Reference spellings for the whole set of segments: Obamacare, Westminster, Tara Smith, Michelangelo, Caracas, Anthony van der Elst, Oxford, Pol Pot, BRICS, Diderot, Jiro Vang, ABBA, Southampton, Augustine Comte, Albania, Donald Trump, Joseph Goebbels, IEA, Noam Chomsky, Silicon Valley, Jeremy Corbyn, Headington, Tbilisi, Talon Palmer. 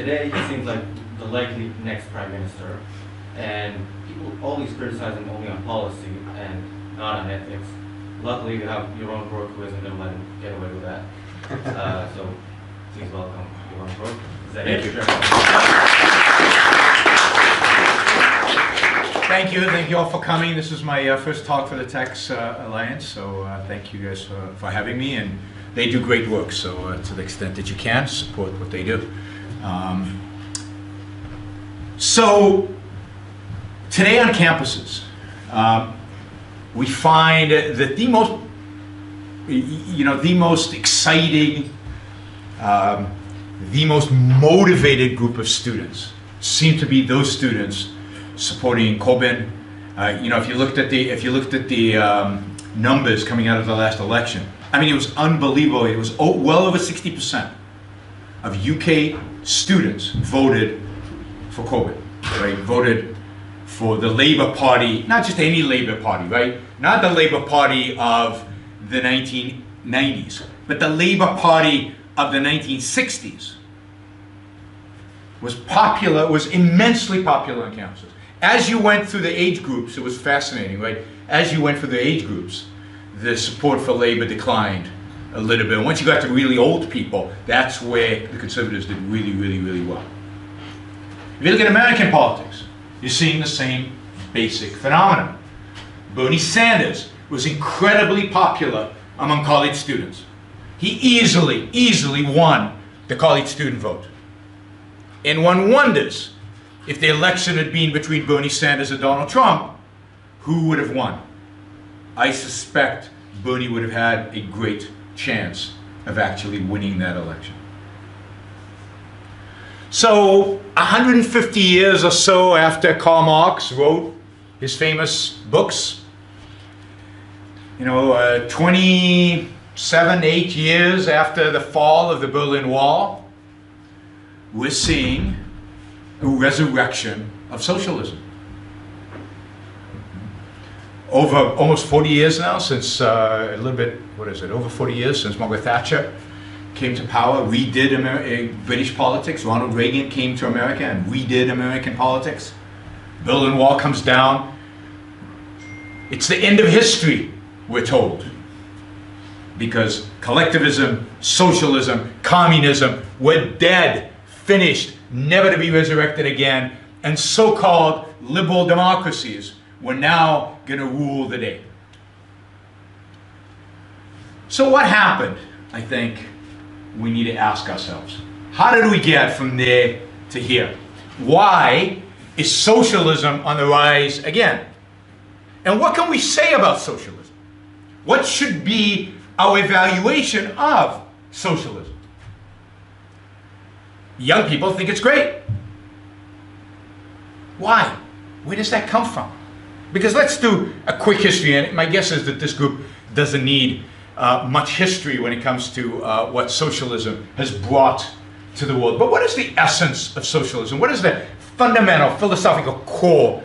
Today, he seems like the likely next prime minister, and people always criticize him only on policy and not on ethics. Luckily, you have Yaron Brook, who isn't going to let him get away with that. So please welcome Yaron Brook. Thank you all for coming. This is my first talk for the Tax Alliance, so thank you guys for having me. And they do great work, so to the extent that you can, support what they do. So today on campuses, we find that the most exciting, the most motivated group of students seem to be those students supporting Corbyn. If you looked at the numbers coming out of the last election, I mean, it was unbelievable. It was well over 60% of UK students voted for Corbyn, right? Voted for the Labour Party, not just any Labour Party, right? Not the Labour Party of the 1990s, but the Labour Party of the 1960s was popular, was immensely popular on campuses. As you went through the age groups, it was fascinating, right? As you went through the age groups, the support for Labour declined a little bit. And once you got to really old people, that's where the Conservatives did really, really, really well. If you look at American politics, you're seeing the same basic phenomenon. Bernie Sanders was incredibly popular among college students. He easily won the college student vote. And one wonders, if the election had been between Bernie Sanders and Donald Trump, who would have won? I suspect Bernie would have had a great chance of actually winning that election. So 150 years or so after Karl Marx wrote his famous books, 27-28 years after the fall of the Berlin Wall, we're seeing a resurrection of socialism. Over almost 40 years now since, over 40 years since Margaret Thatcher came to power, redid British politics. Ronald Reagan came to America and redid American politics. Berlin Wall comes down. It's the end of history, we're told, because collectivism, socialism, communism were dead, finished, never to be resurrected again, and so-called liberal democracies were now going to rule the day. So what happened? I think we need to ask ourselves, how did we get from there to here? Why is socialism on the rise again? And what can we say about socialism? What should be our evaluation of socialism? Young people think it's great. Why? Where does that come from? Because let's do a quick history, and my guess is that this group doesn't need much history when it comes to what socialism has brought to the world. But what is the essence of socialism? What is the fundamental philosophical core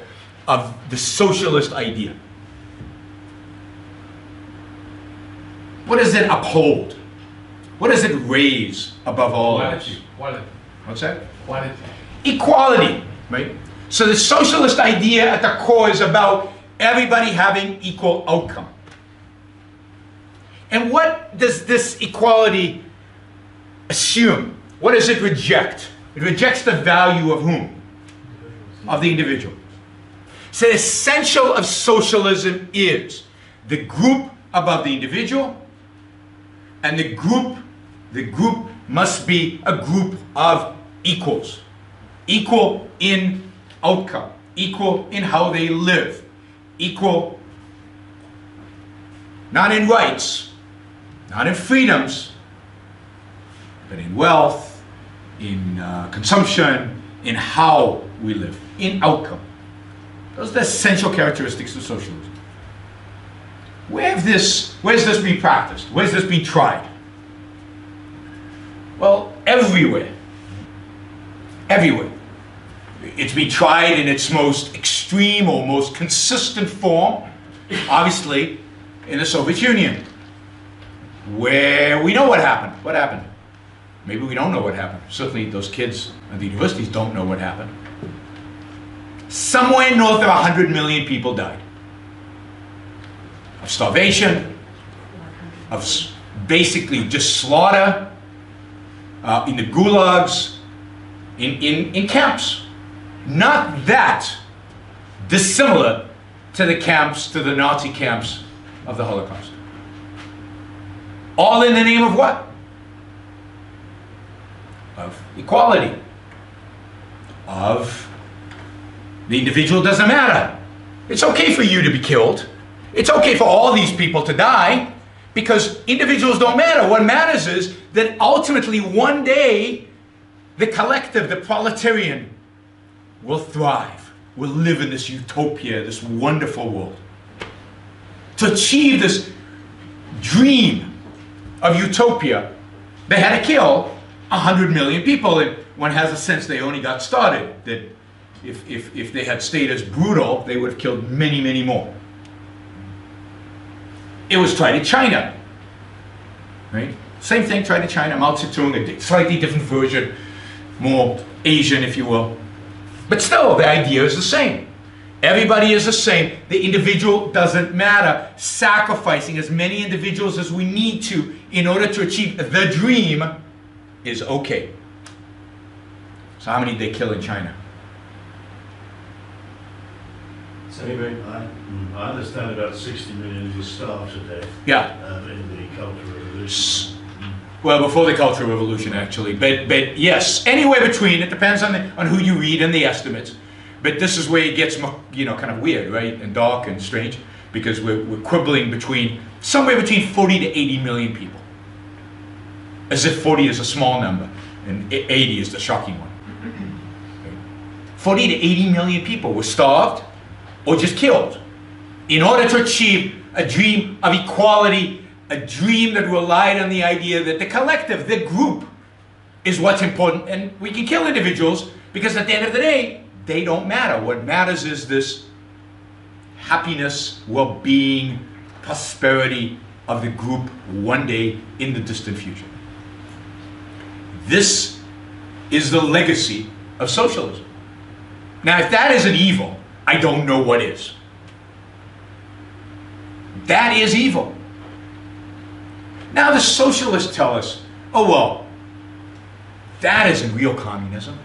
of the socialist idea? What does it uphold? What does it raise above all else? Equality. What's that? Equality. Equality, right? So the socialist idea at the core is about everybody having equal outcome. And what does this equality assume? What does it reject? It rejects the value of whom? Of the individual. So the essential of socialism is the group above the individual, and the group must be a group of equals. Equal in outcome, equal in how they live, equal not in rights, not in freedoms, but in wealth, in consumption, in how we live, in outcome. Those are the essential characteristics of socialism. Where's this being practiced? Where's this being tried? Well, everywhere. Everywhere. It's been tried in its most extreme or most consistent form, obviously, in the Soviet Union, where we know what happened. What happened? Maybe we don't know what happened. Certainly those kids at the universities don't know what happened. Somewhere north of 100 million people died. Of starvation, of basically just slaughter, in the gulags, in camps. Not that dissimilar to the camps, to the Nazi camps of the Holocaust. All in the name of what? Of equality. Of the individual doesn't matter. It's okay for you to be killed. It's okay for all these people to die because individuals don't matter. What matters is that ultimately one day the collective, the proletarian, will thrive. We'll live in this utopia, this wonderful world. To achieve this dream of utopia, they had to kill 100 million people, and one has a sense they only got started, that if they had stayed as brutal, they would have killed many, many more. It was tried in China, right? Same thing tried in China, Mao Zedong, a slightly different version, more Asian, if you will. But still, the idea is the same. Everybody is the same. The individual doesn't matter. Sacrificing as many individuals as we need to in order to achieve the dream is okay. So how many did they kill in China? Anyway, I understand about 60 million were starved to death. Yeah. In the Cultural Revolution. Well, before the Cultural Revolution, actually. But yes, anywhere between. It depends on who you read and the estimates. But this is where it gets, you know, kind of weird, right, and dark and strange, because we're quibbling between somewhere between 40 to 80 million people, as if 40 is a small number and 80 is the shocking one. 40 to 80 million people were starved or just killed in order to achieve a dream of equality, a dream that relied on the idea that the collective, the group, is what's important, and we can kill individuals because at the end of the day, they don't matter. What matters is this happiness, well-being, prosperity of the group one day in the distant future. This is the legacy of socialism. Now, if that isn't evil, I don't know what is. That is evil. Now the socialists tell us, oh well, that isn't real communism.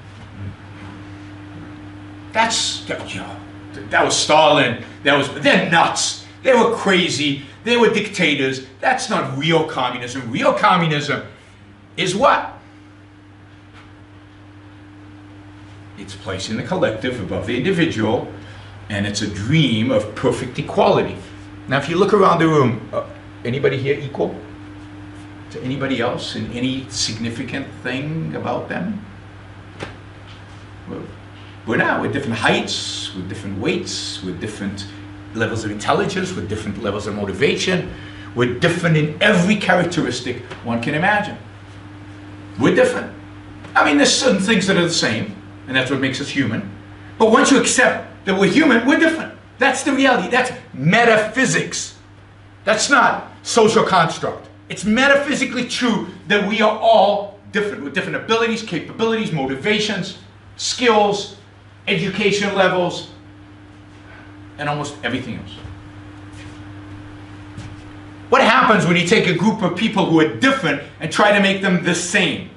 That's, you know, that was Stalin, that was, they're nuts, they were crazy, they were dictators, that's not real communism. Real communism is what? It's placing the collective above the individual, and it's a dream of perfect equality. Now, if you look around the room, anybody here equal to anybody else in any significant thing about them? We're not. We're different heights, we're different weights, we're different levels of intelligence, we're different levels of motivation. We're different in every characteristic one can imagine. We're different. I mean, there's certain things that are the same, and that's what makes us human. But once you accept that we're human, we're different. That's the reality. That's metaphysics. That's not social construct. It's metaphysically true that we are all different, with different abilities, capabilities, motivations, skills, education levels, and almost everything else. What happens when you take a group of people who are different and try to make them the same?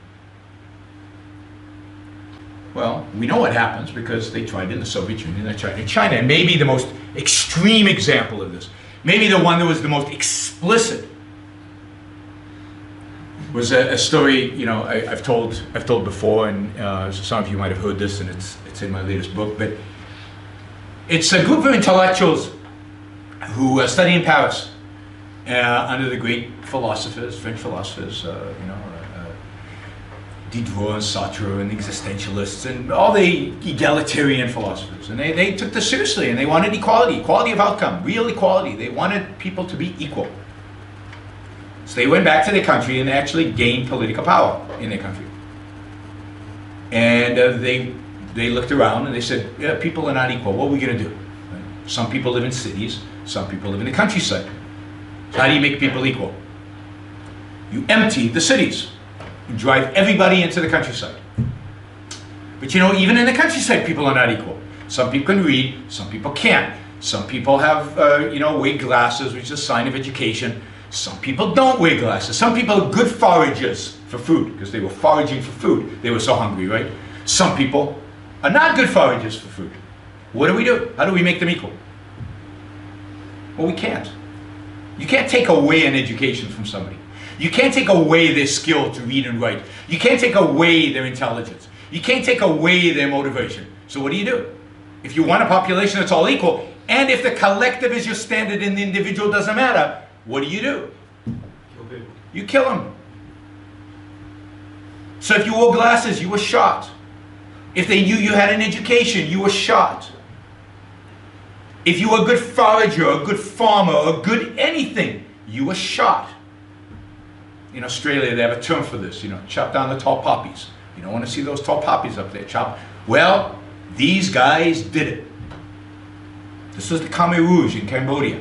Well, we know what happens because they tried in the Soviet Union, they tried in China. And maybe the most extreme example of this, maybe the one that was the most explicit, was a story, you know, I've told before, and some of you might have heard this, and it's in my latest book. But it's a group of intellectuals who study in Paris under the great philosophers, French philosophers, you know, Diderot and Sartre and existentialists and all the egalitarian philosophers. And they took this seriously, and they wanted equality, equality of outcome, real equality. They wanted people to be equal. So they went back to their country and actually gained political power in their country. And they looked around and they said, yeah, people are not equal. What are we going to do? Right? Some people live in cities, some people live in the countryside. So how do you make people equal? You empty the cities. and drive everybody into the countryside. But you know, even in the countryside, people are not equal. Some people can read, some people can't. Some people have, you know, wear glasses, which is a sign of education. Some people don't wear glasses. Some people are good foragers for food, because they were foraging for food. They were so hungry, right? Some people are not good foragers for food. What do we do? How do we make them equal? Well, we can't. You can't take away an education from somebody. You can't take away their skill to read and write. You can't take away their intelligence. You can't take away their motivation. So what do? If you want a population that's all equal, and if the collective is your standard and the individual doesn't matter, what do? Kill people. You kill them. So if you wore glasses, you were shot. If they knew you had an education, you were shot. If you were a good forager, a good farmer, or good anything, you were shot. In Australia, they have a term for this, you know, chop down the tall poppies. You don't want to see those tall poppies up there, chop. Well, these guys did it. This was the Khmer Rouge in Cambodia.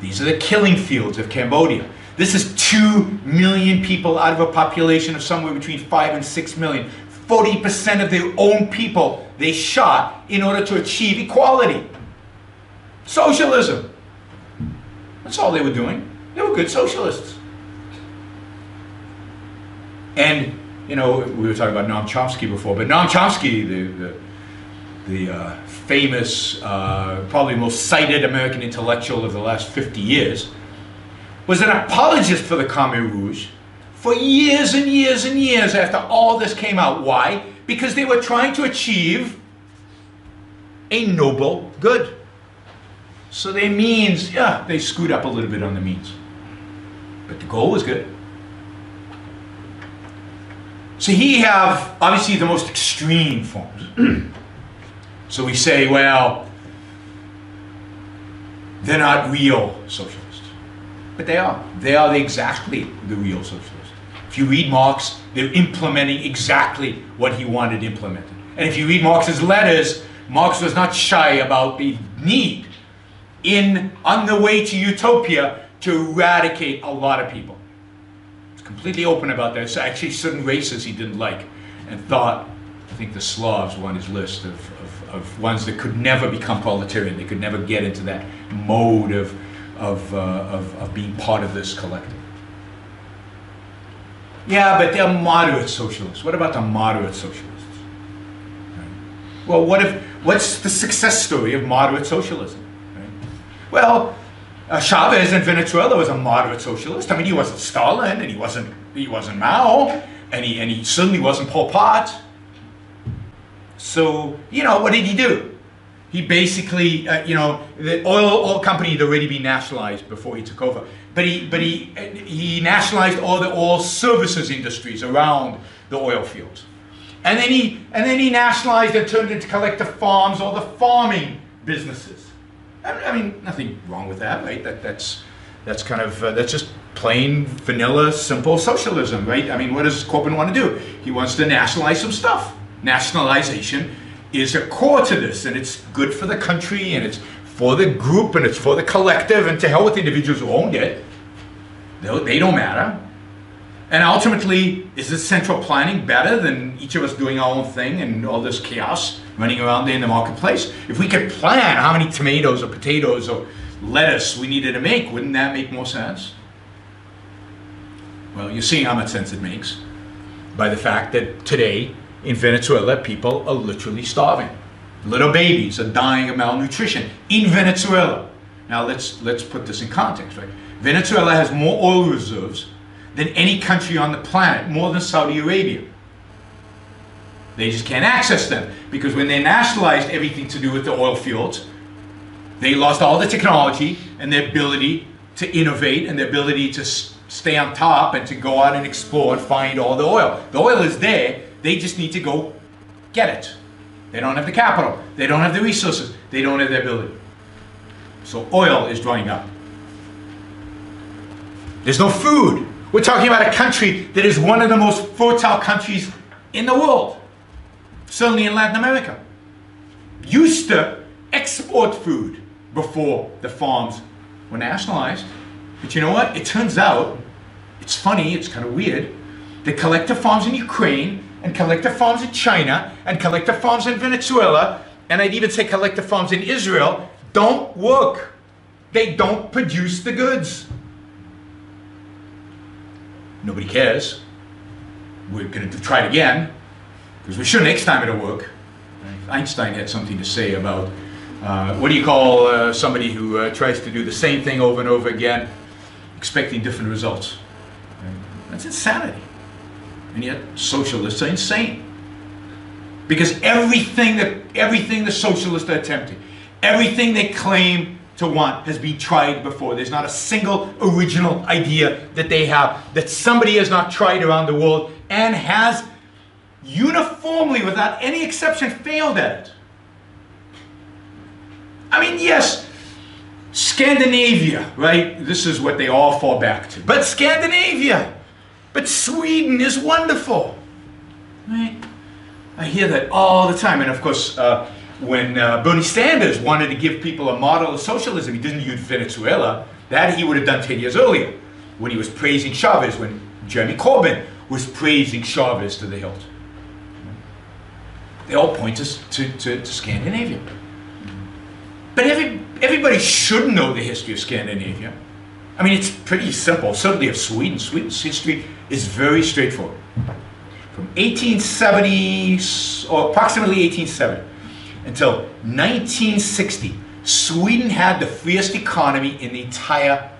These are the killing fields of Cambodia. This is 2 million people out of a population of somewhere between 5 and 6 million. 40% of their own people they shot in order to achieve equality. Socialism. That's all they were doing. They were good socialists. And, you know, we were talking about Noam Chomsky before, but Noam Chomsky, the famous, probably most cited American intellectual of the last 50 years, was an apologist for the Khmer Rouge for years and years and years after all this came out. Why? Because they were trying to achieve a noble good. So their means, yeah, they screwed up a little bit on the means. But the goal was good. So here you have, obviously, the most extreme forms. So we say, well, they're not real socialists. But they are. They are exactly the real socialists. If you read Marx, they're implementing exactly what he wanted implemented. And if you read Marx's letters, Marx was not shy about the need on the way to utopia to eradicate a lot of people. It's completely open about that. So actually certain races he didn't like and thought, I think the Slavs were on his list of ones that could never become proletarian. They could never get into that mode of being part of this collective. Yeah, but they're moderate socialists. What about the moderate socialists? Right. Well, what's the success story of moderate socialism? Right. Well, Chavez in Venezuela was a moderate socialist. I mean, he wasn't Stalin, and he wasn't Mao, and he certainly wasn't Pol Pot. So, you know, what did he do? He basically, you know, the oil company had already been nationalized before he took over. But he nationalized all the oil services industries around the oil fields. And then he nationalized and turned into collective farms, all the farming businesses. I mean, nothing wrong with that, right? That's kind of, that's just plain, vanilla, simple socialism, right? I mean, what does Corbyn want to do? He wants to nationalize some stuff. Nationalization is a core to this, and it's good for the country, and it's for the group, and it's for the collective, and to hell with the individuals who owned it. They don't matter. And ultimately, is this central planning better than each of us doing our own thing and all this chaos running around there in the marketplace? If we could plan how many tomatoes or potatoes or lettuce we needed to make, wouldn't that make more sense? Well, you're seeing how much sense it makes by the fact that today, in Venezuela, people are literally starving. Little babies are dying of malnutrition in Venezuela. Now let's put this in context, right? Venezuela has more oil reserves than any country on the planet, more than Saudi Arabia. They just can't access them because when they nationalized everything to do with the oil fields, they lost all the technology and their ability to innovate and their ability to stay on top and to go out and explore and find all the oil. The oil is there. They just need to go get it. They don't have the capital. They don't have the resources. They don't have the ability. So oil is drying up. There's no food. We're talking about a country that is one of the most fertile countries in the world, certainly in Latin America. Used to export food before the farms were nationalized. But you know what? It turns out, it's funny, it's kind of weird, the collective farms in Ukraine, and collective farms in China, and collective farms in Venezuela, and I'd even say collective farms in Israel, don't work. They don't produce the goods. Nobody cares. We're going to try it again, because we sure next time it'll work. Einstein had something to say about, what do you call somebody who tries to do the same thing over and over again, expecting different results? That's insanity. And yet, socialists are insane. Because everything the socialists are attempting, everything they claim to want has been tried before. There's not a single original idea that they have that somebody has not tried around the world and has uniformly, without any exception, failed at it. I mean, yes, Scandinavia, right? This is what they all fall back to. But Scandinavia, but Sweden is wonderful, right? I hear that all the time. And of course, when Bernie Sanders wanted to give people a model of socialism, he didn't use Venezuela. That he would have done 10 years earlier, when he was praising Chavez, when Jeremy Corbyn was praising Chavez to the hilt. They all point us to Scandinavia. But everybody should know the history of Scandinavia. I mean, it's pretty simple, certainly of Sweden. Sweden's history is very straightforward. From 1870, or approximately 1870, until 1960, Sweden had the freest economy in the entire,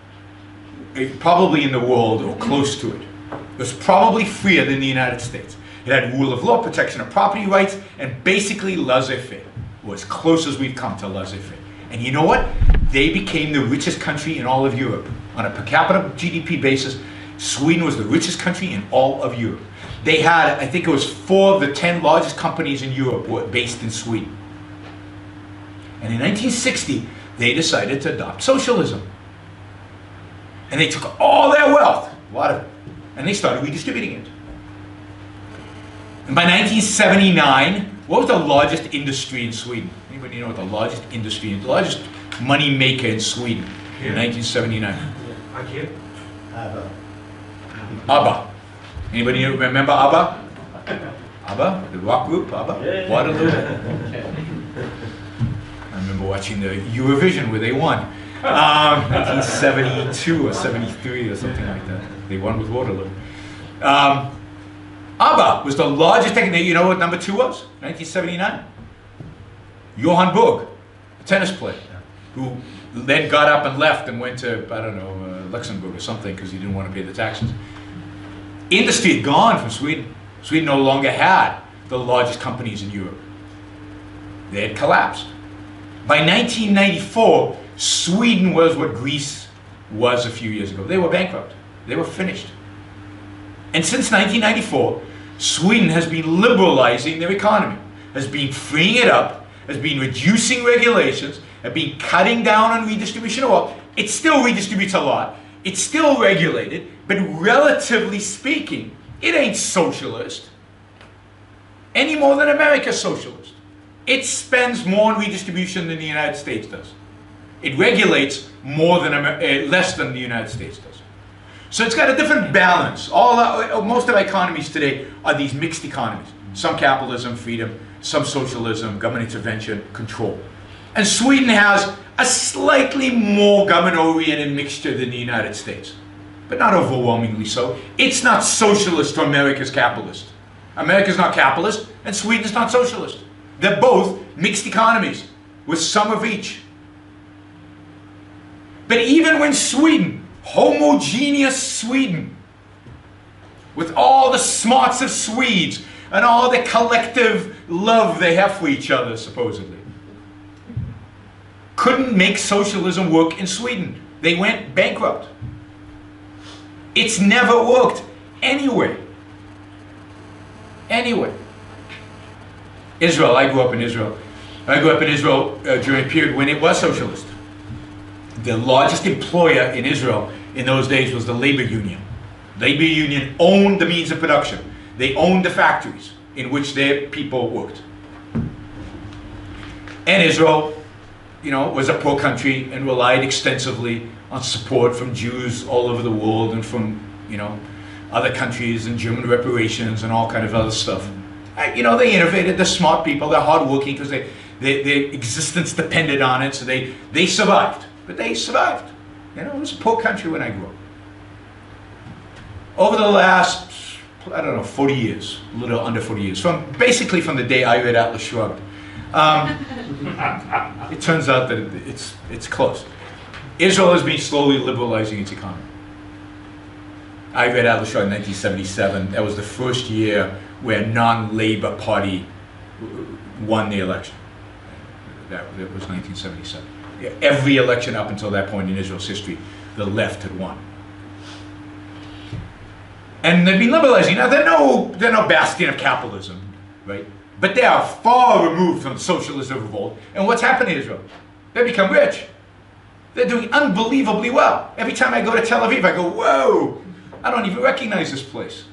probably in the world, or close to it. It was probably freer than the United States. It had rule of law, protection of property rights, and basically laissez-faire, or as close as we've come to laissez-faire. And you know what? They became the richest country in all of Europe. On a per capita GDP basis, Sweden was the richest country in all of Europe. They had, I think it was 4 of the 10 largest companies in Europe were based in Sweden. And in 1960, they decided to adopt socialism. And they took all their wealth, a lot of it, and they started redistributing it. And by 1979, what was the largest industry in Sweden? Anybody know what the largest industry, the largest money maker in Sweden in 1979? IKEA? ABBA. ABBA. Anybody remember ABBA? ABBA, the rock group, ABBA? Yeah. Waterloo? I remember watching the Eurovision where they won. 1972 or 73 or something like that. They won with Waterloo. ABBA was the largest technique. You know what number 2 was? 1979. Yaron Brook, a tennis player, who then got up and left and went to, I don't know, Luxembourg or something because he didn't want to pay the taxes. Industry had gone from Sweden. Sweden no longer had the largest companies in Europe. They had collapsed. By 1994, Sweden was what Greece was a few years ago. They were bankrupt. They were finished. And since 1994, Sweden has been liberalizing their economy, has been freeing it up, has been reducing regulations, has been cutting down on redistribution of wealth. It still redistributes a lot. It's still regulated, but relatively speaking, it ain't socialist any more than America's socialist. It spends more on redistribution than the United States does. It regulates more than less than the United States does. So it's got a different balance. Most of our economies today are these mixed economies. Some capitalism, freedom, some socialism, government intervention, control. And Sweden has a slightly more government-oriented mixture than the United States, but not overwhelmingly so. It's not socialist or America's capitalist. America's not capitalist, and Sweden's not socialist. They're both mixed economies, with some of each. But even when Sweden, homogeneous Sweden, with all the smarts of Swedes and all the collective love they have for each other, supposedly, couldn't make socialism work in Sweden. They went bankrupt. It's never worked anyway. Anyway. Israel, I grew up in Israel. I grew up in Israel during a period when it was socialist. The largest employer in Israel in those days was the labor union. Labor union owned the means of production. They owned the factories in which their people worked. And Israel, you know, was a poor country and relied extensively on support from Jews all over the world and from, you know, other countries and German reparations and all kind of other stuff. You know, they innovated, they're smart people, they're hardworking because their existence depended on it, so they survived. But they survived. You know, it was a poor country when I grew up. Over the last, I don't know, 40 years, a little under 40 years, basically from the day I read Atlas Shrugged, it turns out that it's close. Israel has been slowly liberalizing its economy. I read Atlas Shrugged in 1977. That was the first year where a non-Labor party won the election. That was 1977. Every election up until that point in Israel's history, the left had won. And they've been liberalizing. Now, they're no bastion of capitalism, right? But they are far removed from the socialism revolt. And what's happened in Israel? They become rich. They're doing unbelievably well. Every time I go to Tel Aviv, I go, whoa, I don't even recognize this place.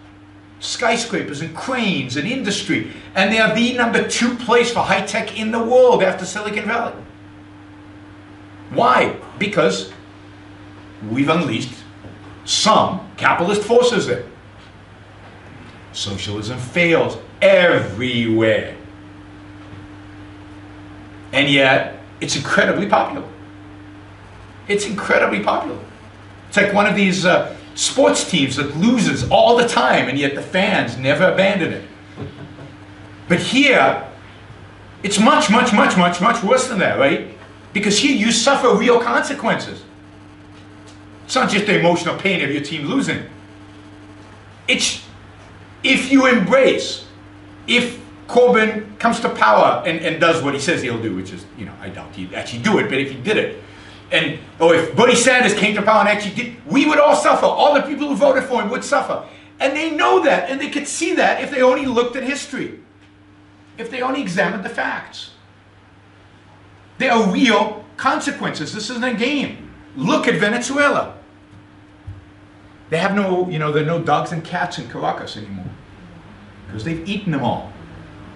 Skyscrapers and cranes and industry. And they are the #2 place for high tech in the world after Silicon Valley. Why? Because we've unleashed some capitalist forces there. Socialism fails everywhere. And yet, it's incredibly popular. It's incredibly popular. It's like one of these sports teams that loses all the time, and yet the fans never abandon it. But here, it's much, much, much, much, much worse than that, right? Because here you suffer real consequences. It's not just the emotional pain of your team losing. It's if you embrace, if Corbyn comes to power and does what he says he'll do, which is, you know, I doubt he'd actually do it, but if he did it, and or if Bernie Sanders came to power and actually did, we would all suffer. All the people who voted for him would suffer. And they know that, and they could see that if they only looked at history, if they only examined the facts. There are real consequences. This isn't a game. Look at Venezuela. They have no, you know, there are no dogs and cats in Caracas anymore because they've eaten them all.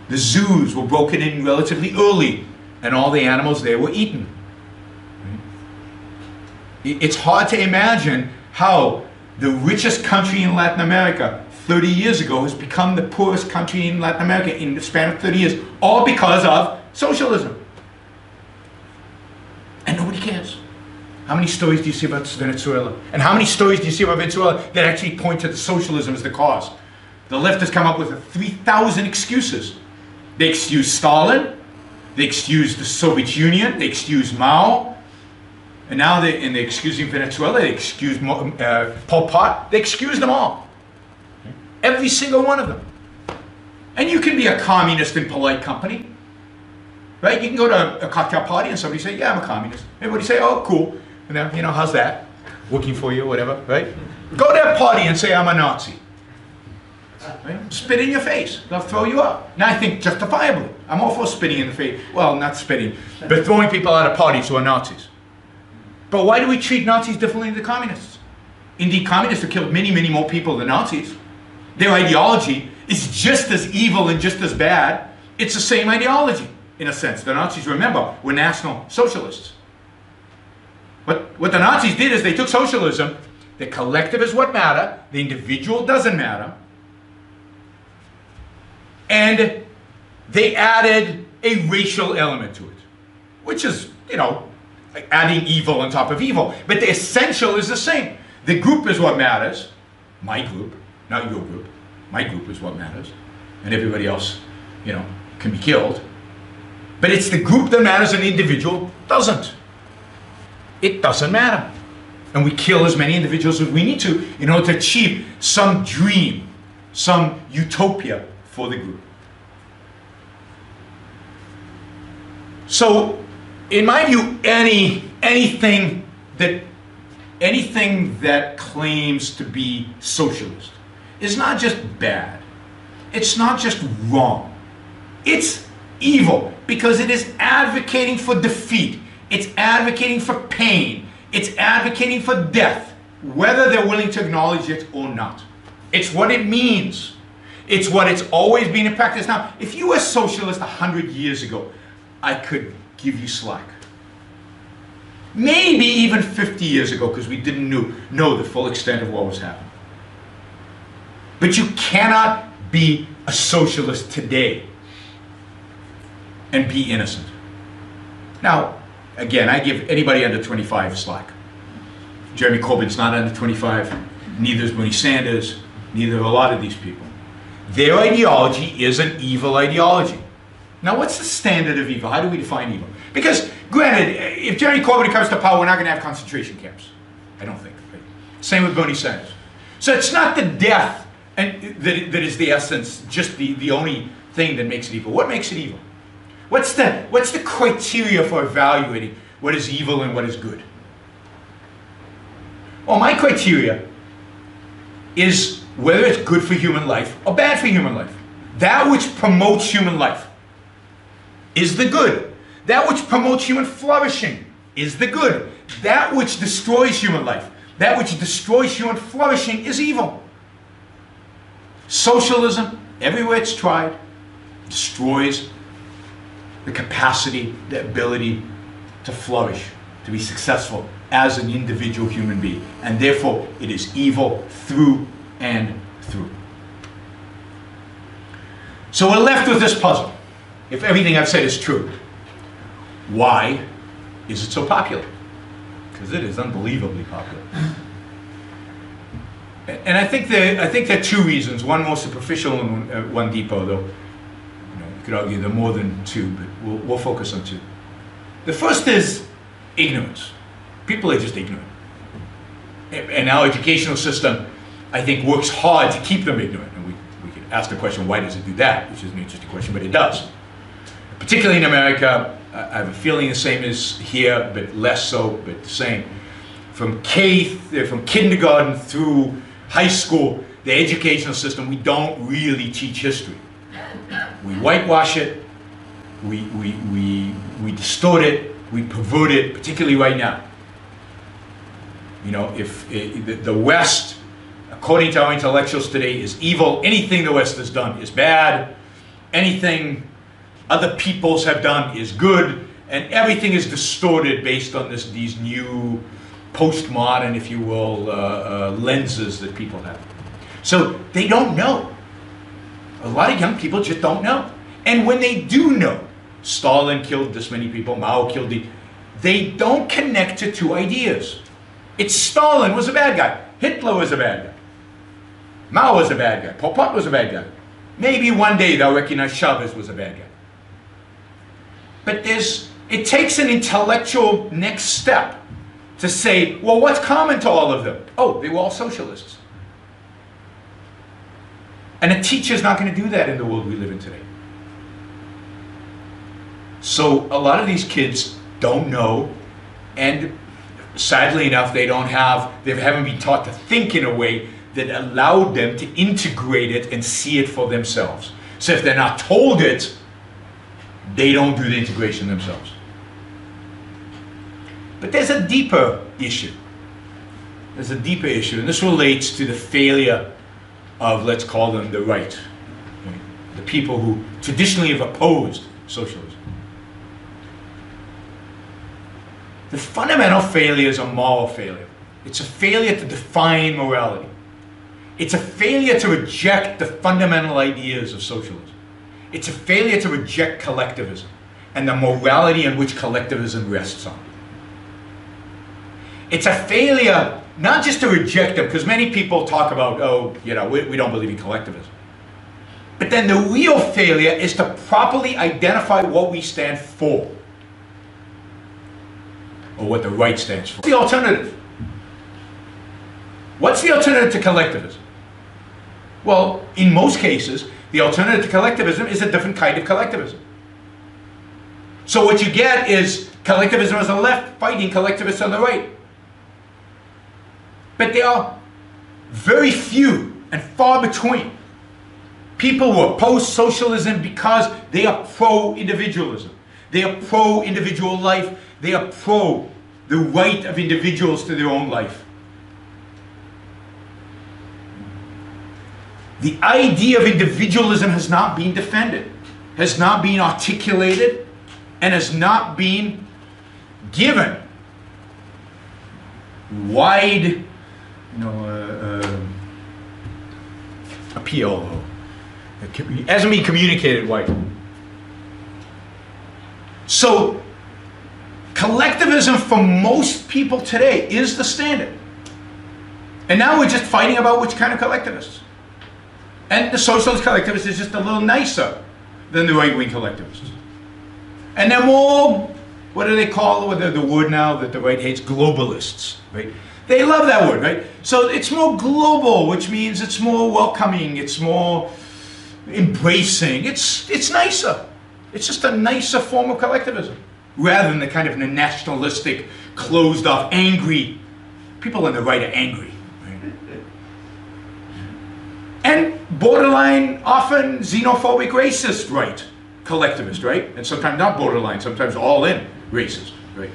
The zoos were broken in relatively early and all the animals there were eaten. It's hard to imagine how the richest country in Latin America 30 years ago has become the poorest country in Latin America in the span of 30 years, all because of socialism. And nobody cares. How many stories do you see about Venezuela? And how many stories do you see about Venezuela that actually point to the socialism as the cause? The left has come up with 3,000 excuses. They excuse Stalin. They excuse the Soviet Union. They excuse Mao. And now they're excusing Venezuela. They excuse Pol Pot. They excuse them all. Every single one of them. And you can be a communist in polite company. Right? You can go to a cocktail party and somebody say, yeah, I'm a communist. Everybody say, oh, cool. And then, you know, how's that? Working for you or whatever, right? Go to a party and say, I'm a Nazi. Right? Spit in your face. They'll throw you out. Now I think justifiably. I'm all for spitting in the face. Well, not spitting, but throwing people out of parties who are Nazis. But why do we treat Nazis differently than communists? Indeed, communists have killed many, many more people than Nazis. Their ideology is just as evil and just as bad. It's the same ideology. In a sense, the Nazis, remember, were National Socialists. But what the Nazis did is they took socialism, the collective is what matters, the individual doesn't matter, and they added a racial element to it, which is, you know, adding evil on top of evil. But the essential is the same. The group is what matters, my group, not your group, my group is what matters, and everybody else, you know, can be killed. But it's the group that matters and the individual doesn't. It doesn't matter. And we kill as many individuals as we need to in order to achieve some dream, some utopia for the group. So, in my view, anything that claims to be socialist is not just bad. It's not just wrong. It's evil, because it is advocating for defeat, it's advocating for pain, it's advocating for death, whether they're willing to acknowledge it or not. It's what it means. It's what it's always been in practice. Now, if you were a socialist 100 years ago, I could give you slack. Maybe even 50 years ago, because we didn't know the full extent of what was happening. But you cannot be a socialist today and be innocent. Now, again, I give anybody under 25 slack. Jeremy Corbyn's not under 25, neither is Bernie Sanders, neither are a lot of these people. Their ideology is an evil ideology. Now, what's the standard of evil? How do we define evil? Because, granted, if Jeremy Corbyn comes to power, we're not going to have concentration camps. I don't think. Right? Same with Bernie Sanders. So it's not the death that is the essence, just the only thing that makes it evil. What makes it evil? What's the criteria for evaluating what is evil and what is good? Well, my criteria is whether it's good for human life or bad for human life. That which promotes human life is the good. That which promotes human flourishing is the good. That which destroys human life, that which destroys human flourishing is evil. Socialism, everywhere it's tried, destroys the capacity, the ability to flourish, to be successful as an individual human being. And therefore, it is evil through and through. So we're left with this puzzle. If everything I've said is true, why is it so popular? Because it is unbelievably popular. And I think there are two reasons, one more superficial and one deeper, though you could argue there are more than two, but we'll focus on two. The first is ignorance. People are just ignorant. And our educational system, I think, works hard to keep them ignorant. And we could ask the question, why does it do that? Which is an interesting question, but it does. Particularly in America, I have a feeling the same is here, but less so, but the same. From kindergarten through high school, the educational system, we don't really teach history. We whitewash it, we distort it, we pervert it, particularly right now. You know, if the West, according to our intellectuals today, is evil, anything the West has done is bad, anything other peoples have done is good, and everything is distorted based on these new postmodern, if you will, lenses that people have. So they don't know. A lot of young people just don't know. And when they do know, Stalin killed this many people, Mao killed these, they don't connect to two ideas. It's Stalin was a bad guy. Hitler was a bad guy. Mao was a bad guy. Pol Pot was a bad guy. Maybe one day they'll recognize Chavez was a bad guy. But it takes an intellectual next step to say, well, what's common to all of them? Oh, they were all socialists. And a teacher's not going to do that in the world we live in today. So a lot of these kids don't know, and sadly enough, they haven't been taught to think in a way that allowed them to integrate it and see it for themselves. So if they're not told it, they don't do the integration themselves. But there's a deeper issue. There's a deeper issue, and this relates to the failure of, let's call them, the right. The people who traditionally have opposed socialism. The fundamental failure is a moral failure. It's a failure to define morality. It's a failure to reject the fundamental ideas of socialism. It's a failure to reject collectivism and the morality in which collectivism rests on. It's a failure not just to reject them, because many people talk about, oh, you know, we don't believe in collectivism. But then the real failure is to properly identify what we stand for, or what the right stands for. What's the alternative? What's the alternative to collectivism? Well, in most cases, the alternative to collectivism is a different kind of collectivism. So what you get is collectivism on the left fighting collectivists on the right. But there are very few and far between people who oppose socialism because they are pro-individualism. They are pro-individual life. They are pro the right of individuals to their own life. The idea of individualism has not been defended, has not been articulated, and has not been given wide, a PLO, as me communicated white. So collectivism for most people today is the standard. And now we're just fighting about which kind of collectivists. And the socialist collectivist is just a little nicer than the right-wing collectivists. And they're more, what do they call the word now that the right hates? Globalists, right? They love that word, right? So it's more global, which means it's more welcoming, it's more embracing, it's nicer. It's just a nicer form of collectivism, rather than the kind of nationalistic, closed-off, angry. People on the right are angry. And borderline, often xenophobic, racist, right? Collectivist, right? And sometimes not borderline, sometimes all-in racist, right?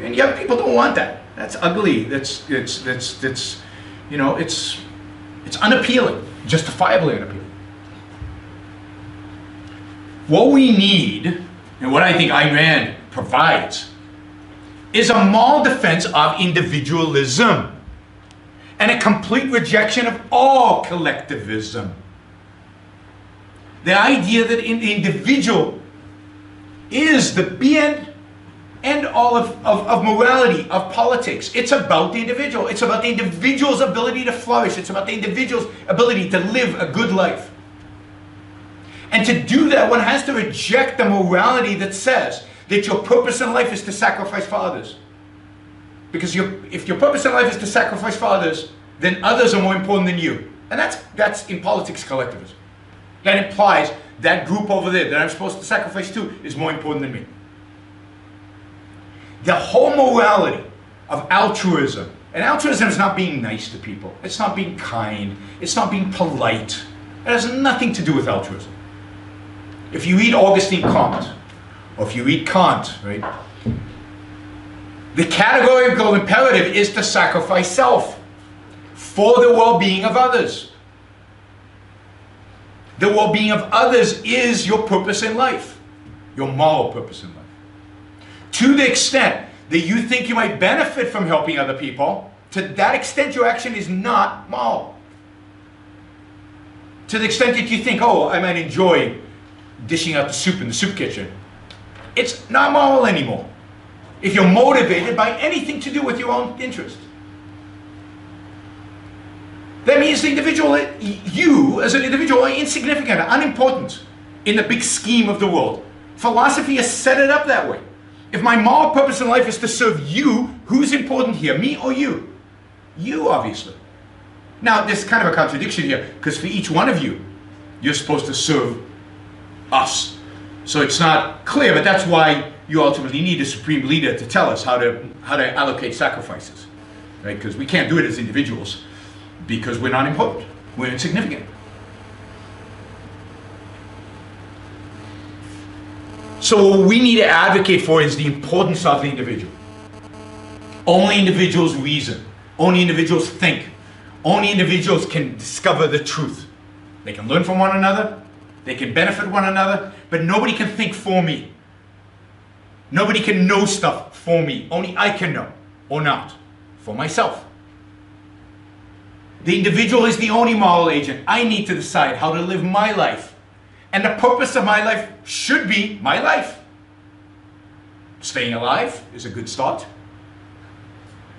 And young people don't want that. That's ugly. That's you know, it's unappealing, justifiably unappealing. What we need, and what I think Ayn Rand provides, is a moral defense of individualism and a complete rejection of all collectivism. The idea that the individual is the be and all of morality, of politics. It's about the individual. It's about the individual's ability to flourish. It's about the individual's ability to live a good life. And to do that, one has to reject the morality that says that your purpose in life is to sacrifice for others. Because if your purpose in life is to sacrifice for others, then others are more important than you. And that's in politics collectivism. That implies that group over there that I'm supposed to sacrifice to is more important than me. The whole morality of altruism, and altruism is not being nice to people, it's not being kind, it's not being polite. It has nothing to do with altruism. If you read Augustine Comte, or if you read Kant, right? The categorical imperative is to sacrifice self for the well-being of others. The well-being of others is your purpose in life, your moral purpose in life. To the extent that you think you might benefit from helping other people, to that extent your action is not moral. To the extent that you think, oh, I might enjoy dishing out the soup in the soup kitchen, it's not moral anymore. If you're motivated by anything to do with your own interest. That means the individual, you as an individual are insignificant, unimportant in the big scheme of the world. Philosophy has set it up that way. If my moral purpose in life is to serve you, who's important here, me or you? You, obviously. Now, there's kind of a contradiction here, because for each one of you, you're supposed to serve us. So it's not clear, but that's why you ultimately need a supreme leader to tell us how to allocate sacrifices, right? Because we can't do it as individuals, because we're not important, we're insignificant. So what we need to advocate for is the importance of the individual. Only individuals reason, only individuals think, only individuals can discover the truth. They can learn from one another, they can benefit one another, but nobody can think for me. Nobody can know stuff for me. Only I can know, or not, for myself. The individual is the only moral agent. I need to decide how to live my life. And the purpose of my life should be my life. Staying alive is a good start.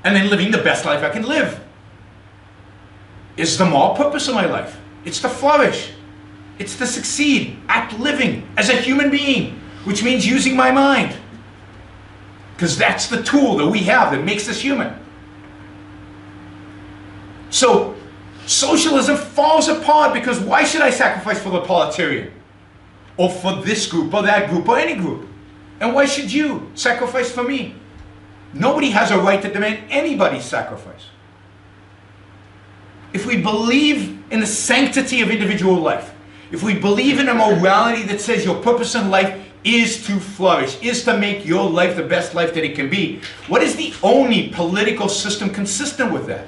And then living the best life I can live is the moral purpose of my life. It's to flourish. It's to succeed at living as a human being, which means using my mind. Because that's the tool that we have that makes us human. So, socialism falls apart because why should I sacrifice for the proletariat? Or for this group, or that group, or any group? And why should you sacrifice for me? Nobody has a right to demand anybody's sacrifice. If we believe in the sanctity of individual life, if we believe in a morality that says your purpose in life is to flourish, is to make your life the best life that it can be, what is the only political system consistent with that?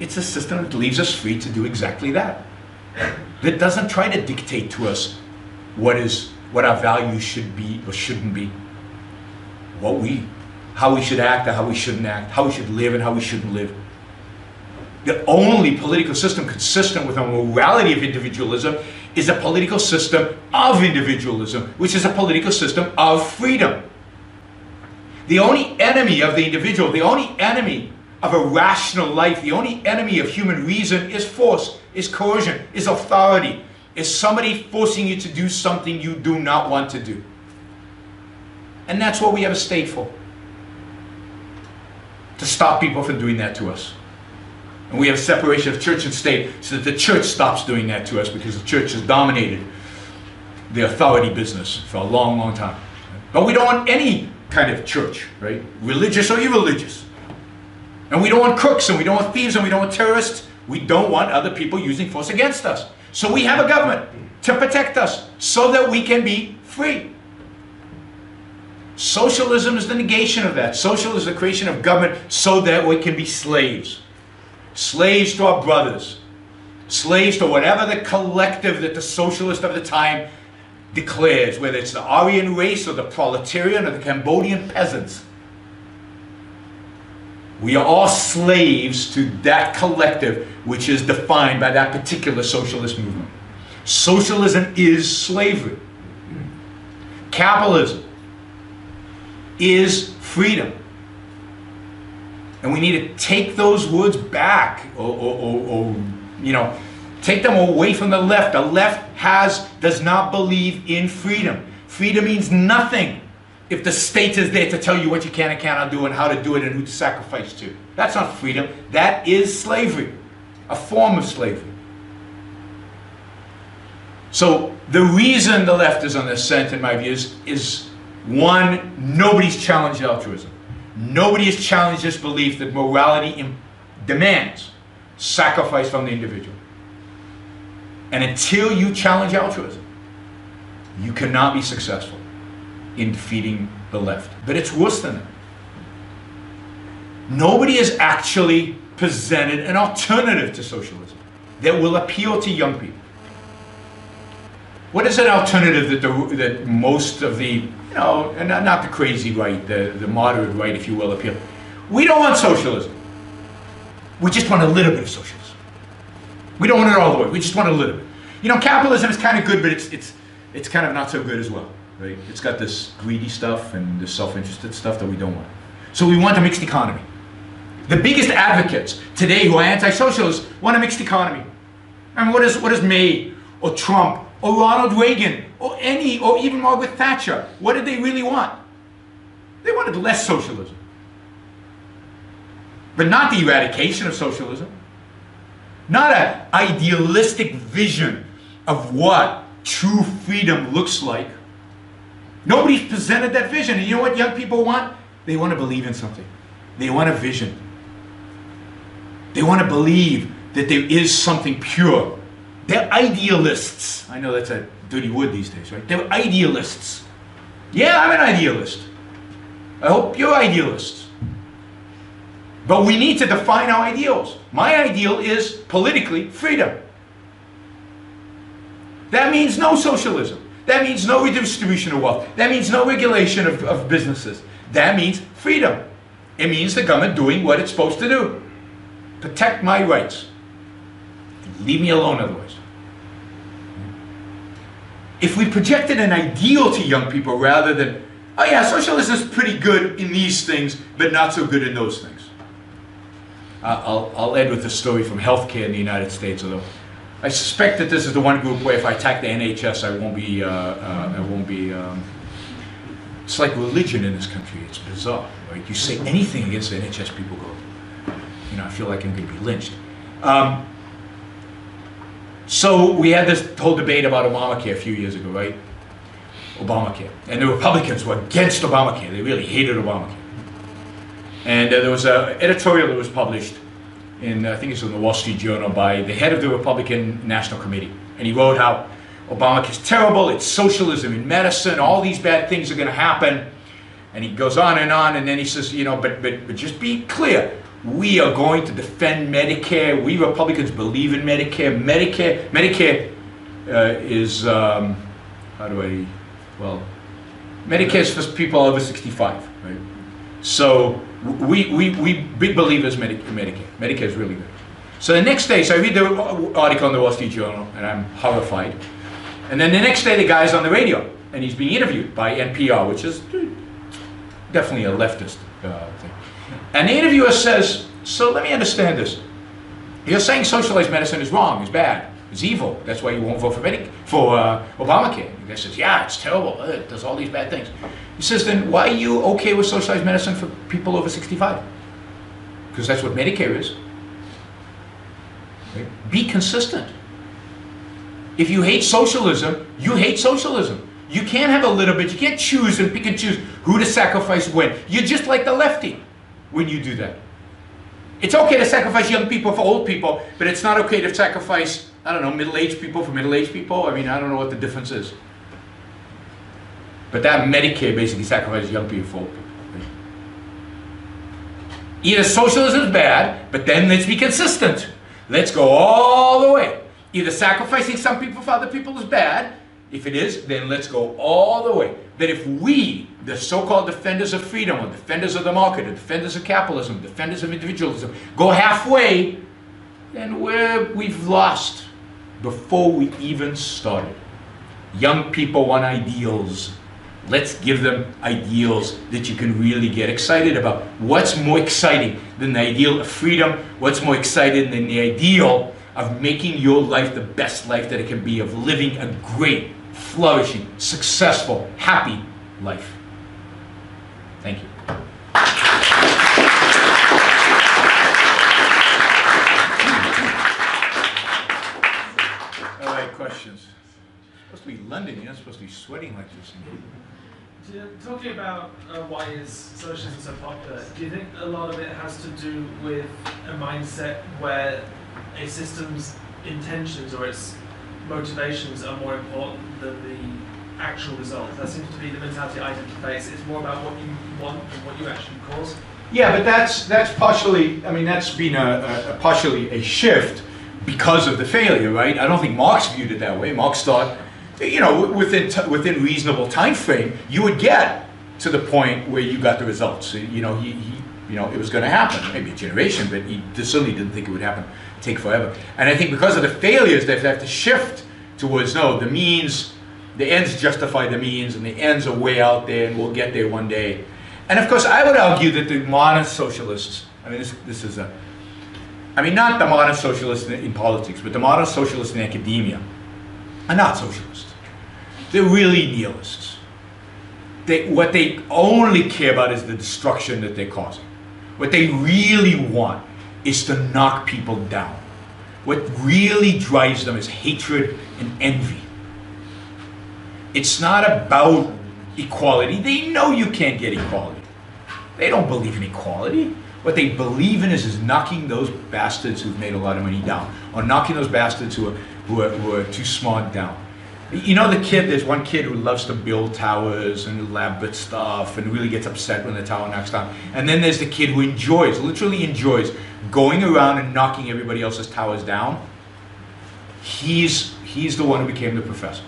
It's a system that leaves us free to do exactly that. That doesn't try to dictate to us what our values should be or shouldn't be, how we should act or how we shouldn't act, how we should live and how we shouldn't live. The only political system consistent with a morality of individualism is a political system of individualism, which is a political system of freedom. The only enemy of the individual, the only enemy of a rational life, the only enemy of human reason is force, is coercion, is authority, is somebody forcing you to do something you do not want to do. And that's what we have a state for, to stop people from doing that to us. And we have a separation of church and state so that the church stops doing that to us, because the church has dominated the authority business for a long, long time. But we don't want any kind of church, right? Religious or irreligious. And we don't want crooks, and we don't want thieves, and we don't want terrorists. We don't want other people using force against us. So we have a government to protect us so that we can be free. Socialism is the negation of that. Socialism is the creation of government so that we can be slaves. Slaves to our brothers, slaves to whatever the collective that the socialist of the time declares, whether it's the Aryan race or the proletarian or the Cambodian peasants. We are all slaves to that collective which is defined by that particular socialist movement. Socialism is slavery. Capitalism is freedom. And we need to take those words back, or take them away from the left. The left does not believe in freedom. Freedom means nothing if the state is there to tell you what you can and cannot do, and how to do it, and who to sacrifice to. That's not freedom. That is slavery, a form of slavery. So the reason the left is on this scent, in my view, is one, nobody's challenged altruism. Nobody has challenged this belief that morality demands sacrifice from the individual. And until you challenge altruism, you cannot be successful in defeating the left. But it's worse than that. Nobody has actually presented an alternative to socialism that will appeal to young people. What is an alternative that most of the, not the crazy right, the moderate right, if you will, appeal? We don't want socialism. We just want a little bit of socialism. We don't want it all the way. We just want a little bit. You know, capitalism is kind of good, but it's kind of not so good as well, right? It's got this greedy stuff and this self-interested stuff that we don't want. So we want a mixed economy. The biggest advocates today who are anti-socialists want a mixed economy. I mean, what is May or Trump or Ronald Reagan, or even Margaret Thatcher? What did they really want? They wanted less socialism. But not the eradication of socialism. Not an idealistic vision of what true freedom looks like. Nobody's presented that vision. And you know what young people want? They want to believe in something. They want a vision. They want to believe that there is something pure. They're idealists. I know that's a dirty word these days, right? They're idealists. Yeah, I'm an idealist. I hope you're idealists. But we need to define our ideals. My ideal is, politically, freedom. That means no socialism. That means no redistribution of wealth. That means no regulation of businesses. That means freedom. It means the government doing what it's supposed to do. Protect my rights. Leave me alone otherwise. If we projected an ideal to young people rather than, oh yeah, socialism is pretty good in these things, but not so good in those things. I'll end with a story from healthcare in the United States, although I suspect that this is the one group where if I attack the NHS, I won't be. It's like religion in this country. It's bizarre, right? You say anything against the NHS, people go, I feel like I'm going to be lynched. So we had this whole debate about Obamacare a few years ago, right? Obamacare. And the Republicans were against Obamacare. They really hated Obamacare. And there was an editorial that was published in, I think it's in the Wall Street Journal, by the head of the Republican National Committee. And he wrote how Obamacare is terrible, it's socialism in medicine, all these bad things are going to happen. And he goes on, and then he says, but just be clear. We are going to defend Medicare. We Republicans believe in Medicare. Medicare is for people over 65, right? So we big believers in Medicare. Medicare is really good. So the next day, so I read the article in the Wall Street Journal, and I'm horrified. And then the next day, the guy's on the radio, and he's being interviewed by NPR, which is definitely a leftist thing. And the interviewer says, so let me understand this. You're saying socialized medicine is wrong, is bad, is evil. That's why you won't vote for Obamacare. The guy says, yeah, it's terrible. It does all these bad things. He says, then why are you okay with socialized medicine for people over 65? Because that's what Medicare is. Right? Be consistent. If you hate socialism, you hate socialism. You can't have a little bit. You can't choose and pick and choose who to sacrifice when. You're just like the lefty when you do that. It's okay to sacrifice young people for old people, but it's not okay to sacrifice, I don't know, middle-aged people for middle-aged people. I mean, I don't know what the difference is. But that Medicare basically sacrifices young people for old people. Right? Either socialism is bad, but then let's be consistent. Let's go all the way. Either sacrificing some people for other people is bad. If it is, then let's go all the way. That if we, the so-called defenders of freedom, or defenders of the market, or defenders of capitalism, defenders of individualism, go halfway, then we've lost before we even started. Young people want ideals. Let's give them ideals that you can really get excited about. What's more exciting than the ideal of freedom? What's more exciting than the ideal of making your life the best life that it can be, of living a great, flourishing, successful, happy life? Thank you. All right, questions? It's supposed to be London, you're not supposed to be sweating like this. Talking about why is socialism so popular, do you think a lot of it has to do with a mindset where a system's intentions or its motivations are more important than the actual results? That seems to be the mentality I tend to face. It's more about what you want than what you actually cause. Yeah, but that's partially, I mean, that's been partially a shift because of the failure, right? I don't think Marx viewed it that way. Marx thought, you know, within reasonable time frame, you would get to the point where you got the results. You know, he it was going to happen, maybe a generation, but he certainly didn't think it would happen, take forever. And I think because of the failures, they have to shift towards, no, the means, the ends justify the means, and the ends are way out there, and we'll get there one day. And of course, I would argue that the modern socialists, I mean, this is a, I mean, not the modern socialists in politics, but the modern socialists in academia are not socialists. They're really nihilists. What they only care about is the destruction that they're causing. What they really want is to knock people down. What really drives them is hatred and envy. It's not about equality. They know you can't get equality. They don't believe in equality. What they believe in is knocking those bastards who've made a lot of money down, or knocking those bastards who are too smart down. You know, the kid, there's one kid who loves to build towers and elaborate stuff and really gets upset when the tower knocks down. And then there's the kid who enjoys, literally enjoys, going around and knocking everybody else's towers down. He's the one who became the professor.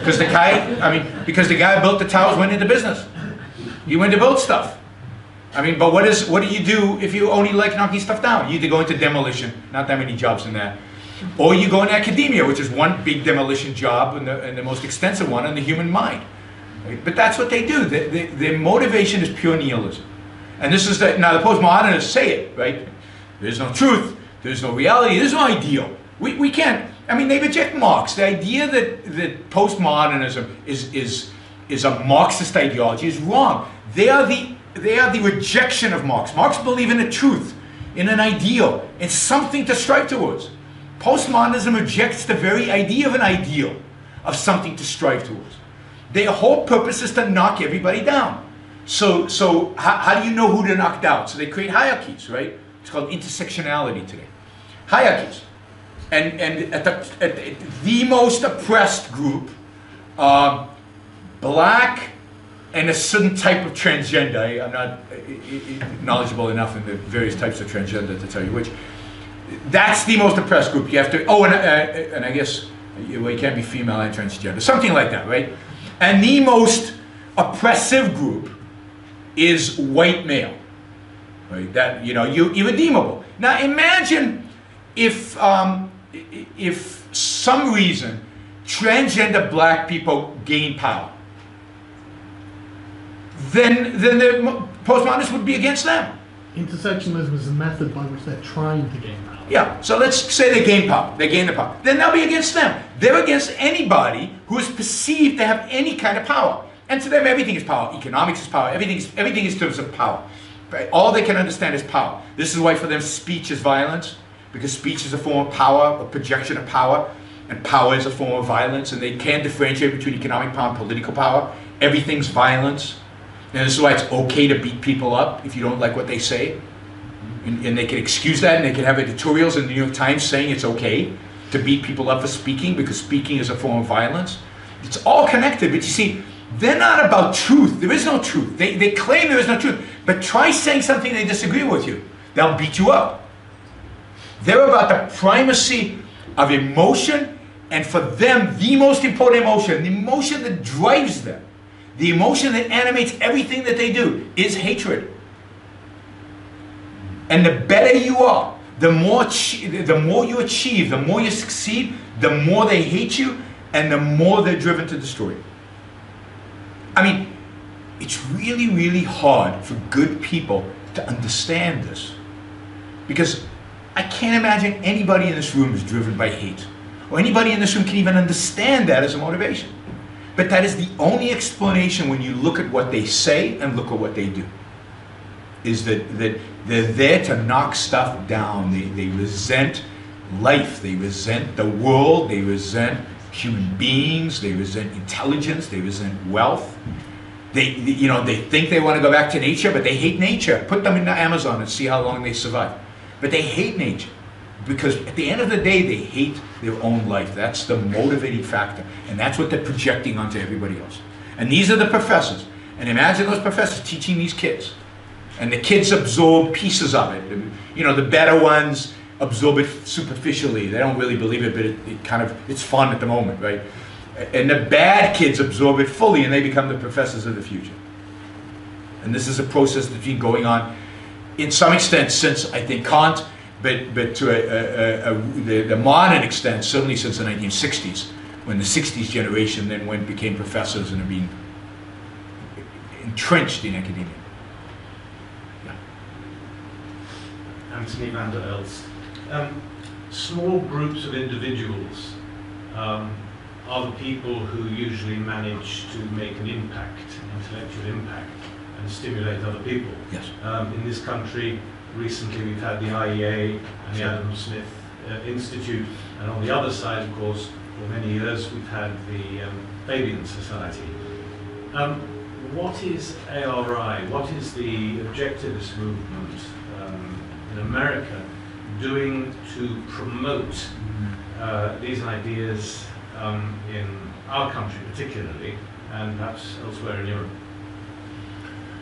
Because the guy, I mean, because the guy who built the towers went into business. He went to build stuff. I mean, but what do you do if you only like knocking stuff down? You either go into demolition, not that many jobs in that. Or you go into academia, which is one big demolition job and the most extensive one on the human mind. Right? But that's what they do. Their motivation is pure nihilism. And this is that. Now the postmodernists say it, right? There's no truth. There's no reality. There's no ideal. We can't. I mean, they reject Marx. The idea that postmodernism is a Marxist ideology is wrong. They are the rejection of Marx. Marx believed in a truth, in an ideal, in something to strive towards. Postmodernism rejects the very idea of an ideal, of something to strive towards. Their whole purpose is to knock everybody down. So how do you know who to knock down? So they create hierarchies, right? It's called intersectionality today. Hierarchies. And at the most oppressed group, black and a certain type of transgender. I'm not knowledgeable enough in the various types of transgender to tell you which. That's the most oppressed group. You have to, and I guess, well, you can't be female and transgender, something like that, right? And the most oppressive group is white male, right? That, you know, you're irredeemable. Now imagine if some reason transgender black people gain power, then the postmodernists would be against them. Intersectionalism is a method by which they're trying to gain power. Yeah, so let's say they gain power, they gain the power. Then they'll be against them. They're against anybody who is perceived to have any kind of power. And to them, everything is power. Economics is power. Everything is in terms of power. Right? All they can understand is power. This is why for them speech is violence, because speech is a form of power, a projection of power, and power is a form of violence, and they can't differentiate between economic power and political power. Everything's violence. And this is why it's okay to beat people up if you don't like what they say. And they can excuse that, and they can have editorials in the New York Times saying it's okay to beat people up for speaking, because speaking is a form of violence. It's all connected, but you see, they're not about truth. There is no truth. They claim there is no truth. But try saying something they disagree with you. They'll beat you up. They're about the primacy of emotion, and for them, the most important emotion, the emotion that drives them, the emotion that animates everything that they do, is hatred. And the better you are, the more you achieve, the more you succeed, the more they hate you, and the more they're driven to destroy you. I mean, it's really, really hard for good people to understand this, because I can't imagine anybody in this room is driven by hate, or anybody in this room can even understand that as a motivation. But that is the only explanation when you look at what they say and look at what they do, is that they're there to knock stuff down. They resent life, they resent the world, they resent human beings, they resent intelligence, they resent wealth. They think they want to go back to nature, but they hate nature. Put them in the Amazon and see how long they survive. But they hate nature, because at the end of the day, they hate their own life. That's the motivating factor, and that's what they're projecting onto everybody else. And these are the professors. And imagine those professors teaching these kids, and the kids absorb pieces of it. You know, the better ones absorb it superficially. They don't really believe it, but it kind of, it's fun at the moment, right? And the bad kids absorb it fully, and they become the professors of the future. And this is a process that's been going on, in some extent, since, I think, Kant, but to the modern extent, certainly since the 1960s, when the 60s generation then became professors and have been entrenched in academia. Yeah. Anthony van der Elst. Small groups of individuals are the people who usually manage to make an impact, an intellectual impact, and stimulate other people. Yes. In this country, recently we've had the IEA and the Adam Smith Institute, and on the other side, of course, for many years we've had the Fabian Society. What is ARI? What is the Objectivist movement in America doing to promote these ideas in our country particularly, and perhaps elsewhere in Europe?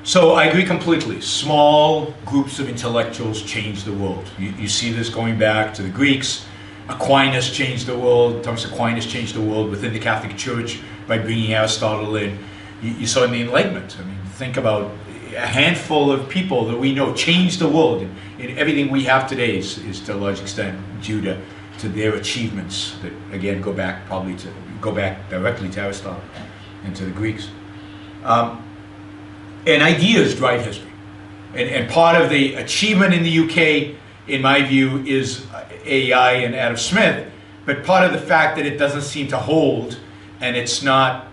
So I agree completely. Small groups of intellectuals change the world. You see this going back to the Greeks. Aquinas changed the world. Thomas Aquinas changed the world within the Catholic Church by bringing Aristotle in. You saw in the Enlightenment. I mean, think about a handful of people that we know changed the world, and everything we have today is to a large extent due to their achievements that, again, go back directly to Aristotle and to the Greeks. And ideas drive history. And part of the achievement in the UK, in my view, is AI and Adam Smith, but part of the fact that it doesn't seem to hold and it's not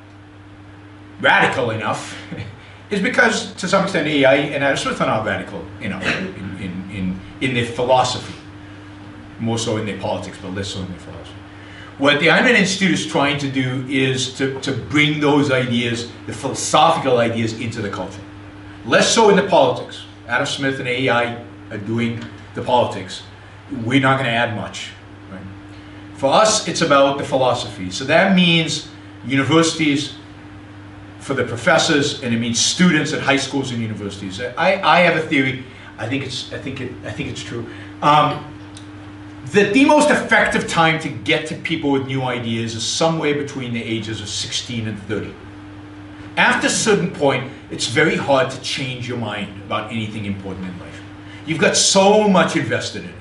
radical enough is because, to some extent, AI and Adam Smith are not radical enough in their philosophy, more so in their politics, but less so in their philosophy. What the Einstein Institute is trying to do is to bring those ideas, the philosophical ideas, into the culture. Less so in the politics. Adam Smith and AI are doing the politics. We're not going to add much. Right? For us, it's about the philosophy. So that means universities, for the professors, and it means students at high schools and universities. I have a theory. I think it's true. That the most effective time to get to people with new ideas is somewhere between the ages of 16 and 30. After a certain point, it's very hard to change your mind about anything important in life. You've got so much invested in it.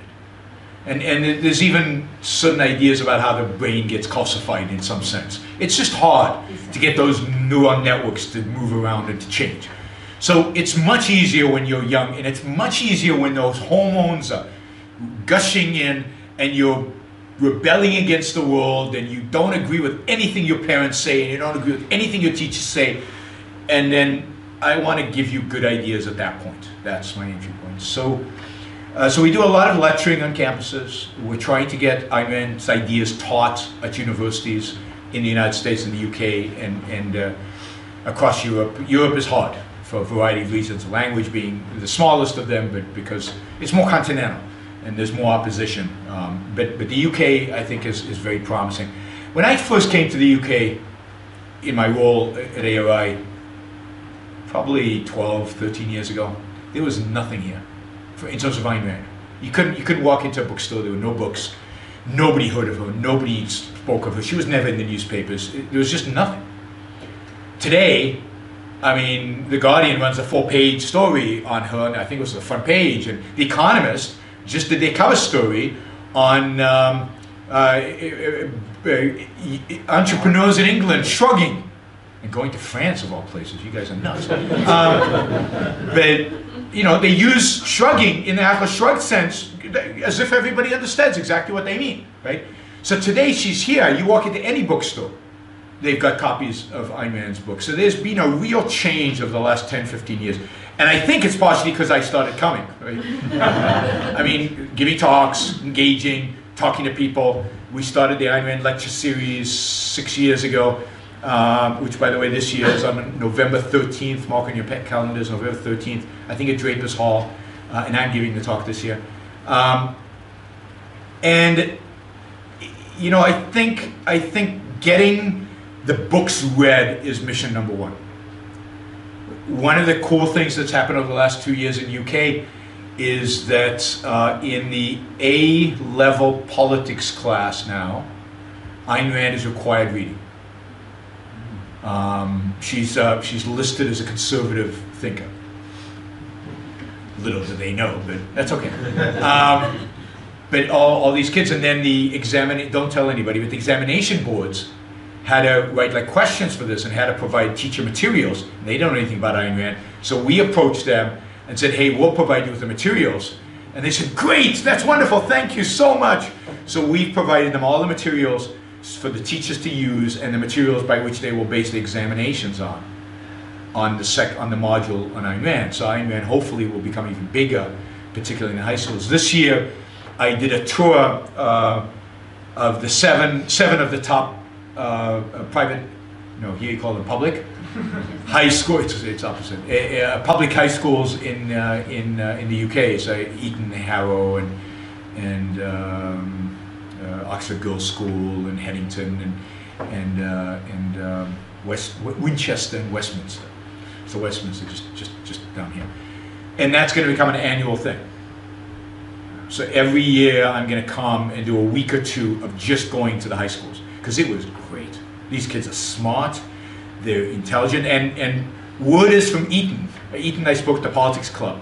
And there's even certain ideas about how the brain gets calcified in some sense. It's just hard to get those neuron networks to move around and to change. So it's much easier when you're young, and it's much easier when those hormones are gushing in and you're rebelling against the world and you don't agree with anything your parents say and you don't agree with anything your teachers say. And then I want to give you good ideas at that point. That's my entry point. So we do a lot of lecturing on campuses. We're trying to get Ayman's ideas taught at universities in the United States and the UK and across Europe. Europe is hard for a variety of reasons, language being the smallest of them, but because it's more continental and there's more opposition. But the UK, I think, is very promising. When I first came to the UK in my role at ARI, probably 12, 13 years ago, there was nothing here in terms of Ayn Rand. You couldn't walk into a bookstore, there were no books. Nobody heard of her, nobody spoke of her. She was never in the newspapers. There was just nothing. Today, I mean, The Guardian runs a four-page story on her, and I think it was the front page, and The Economist just did their cover story on entrepreneurs in England shrugging and going to France of all places. You guys are nuts. But you know, they use shrugging in the Atlas Shrugged sense as if everybody understands exactly what they mean, right? So today she's here. You walk into any bookstore, they've got copies of Ayn Rand's books. So there's been a real change over the last 10, 15 years. And I think it's partially because I started coming, right? I mean, giving talks, engaging, talking to people. We started the Ayn Rand lecture series 6 years ago. Which, by the way, this year is on November 13th. Mark on your pet calendars, November 13th. I think at Draper's Hall, and I'm giving the talk this year. And you know, I think getting the books read is mission number one. One of the cool things that's happened over the last 2 years in UK is that in the A-level politics class now, Ayn Rand is required reading. She's listed as a conservative thinker. Little do they know, but that's okay. But all these kids, and then the examination, don't tell anybody, but the examination boards had to write like questions for this and had to provide teacher materials. And they don't know anything about Ayn Rand. So we approached them and said, hey, we'll provide you with the materials. And they said, great, that's wonderful, thank you so much. So we provided them all the materials for the teachers to use, and the materials by which they will base the examinations on the module on Ayn Rand. So Ayn Rand hopefully will become even bigger, particularly in the high schools. This year, I did a tour of the seven of the top here you call them public high school. It's opposite. Public high schools in the UK, so Eton, Harrow, and Oxford Girls' School and Headington and Winchester and Westminster. So Westminster just down here, and that's going to become an annual thing. So every year I'm going to come and do a week or two of just going to the high schools, because it was great. These kids are smart, they're intelligent, and word is from Eton. At Eton I spoke to Politics Club.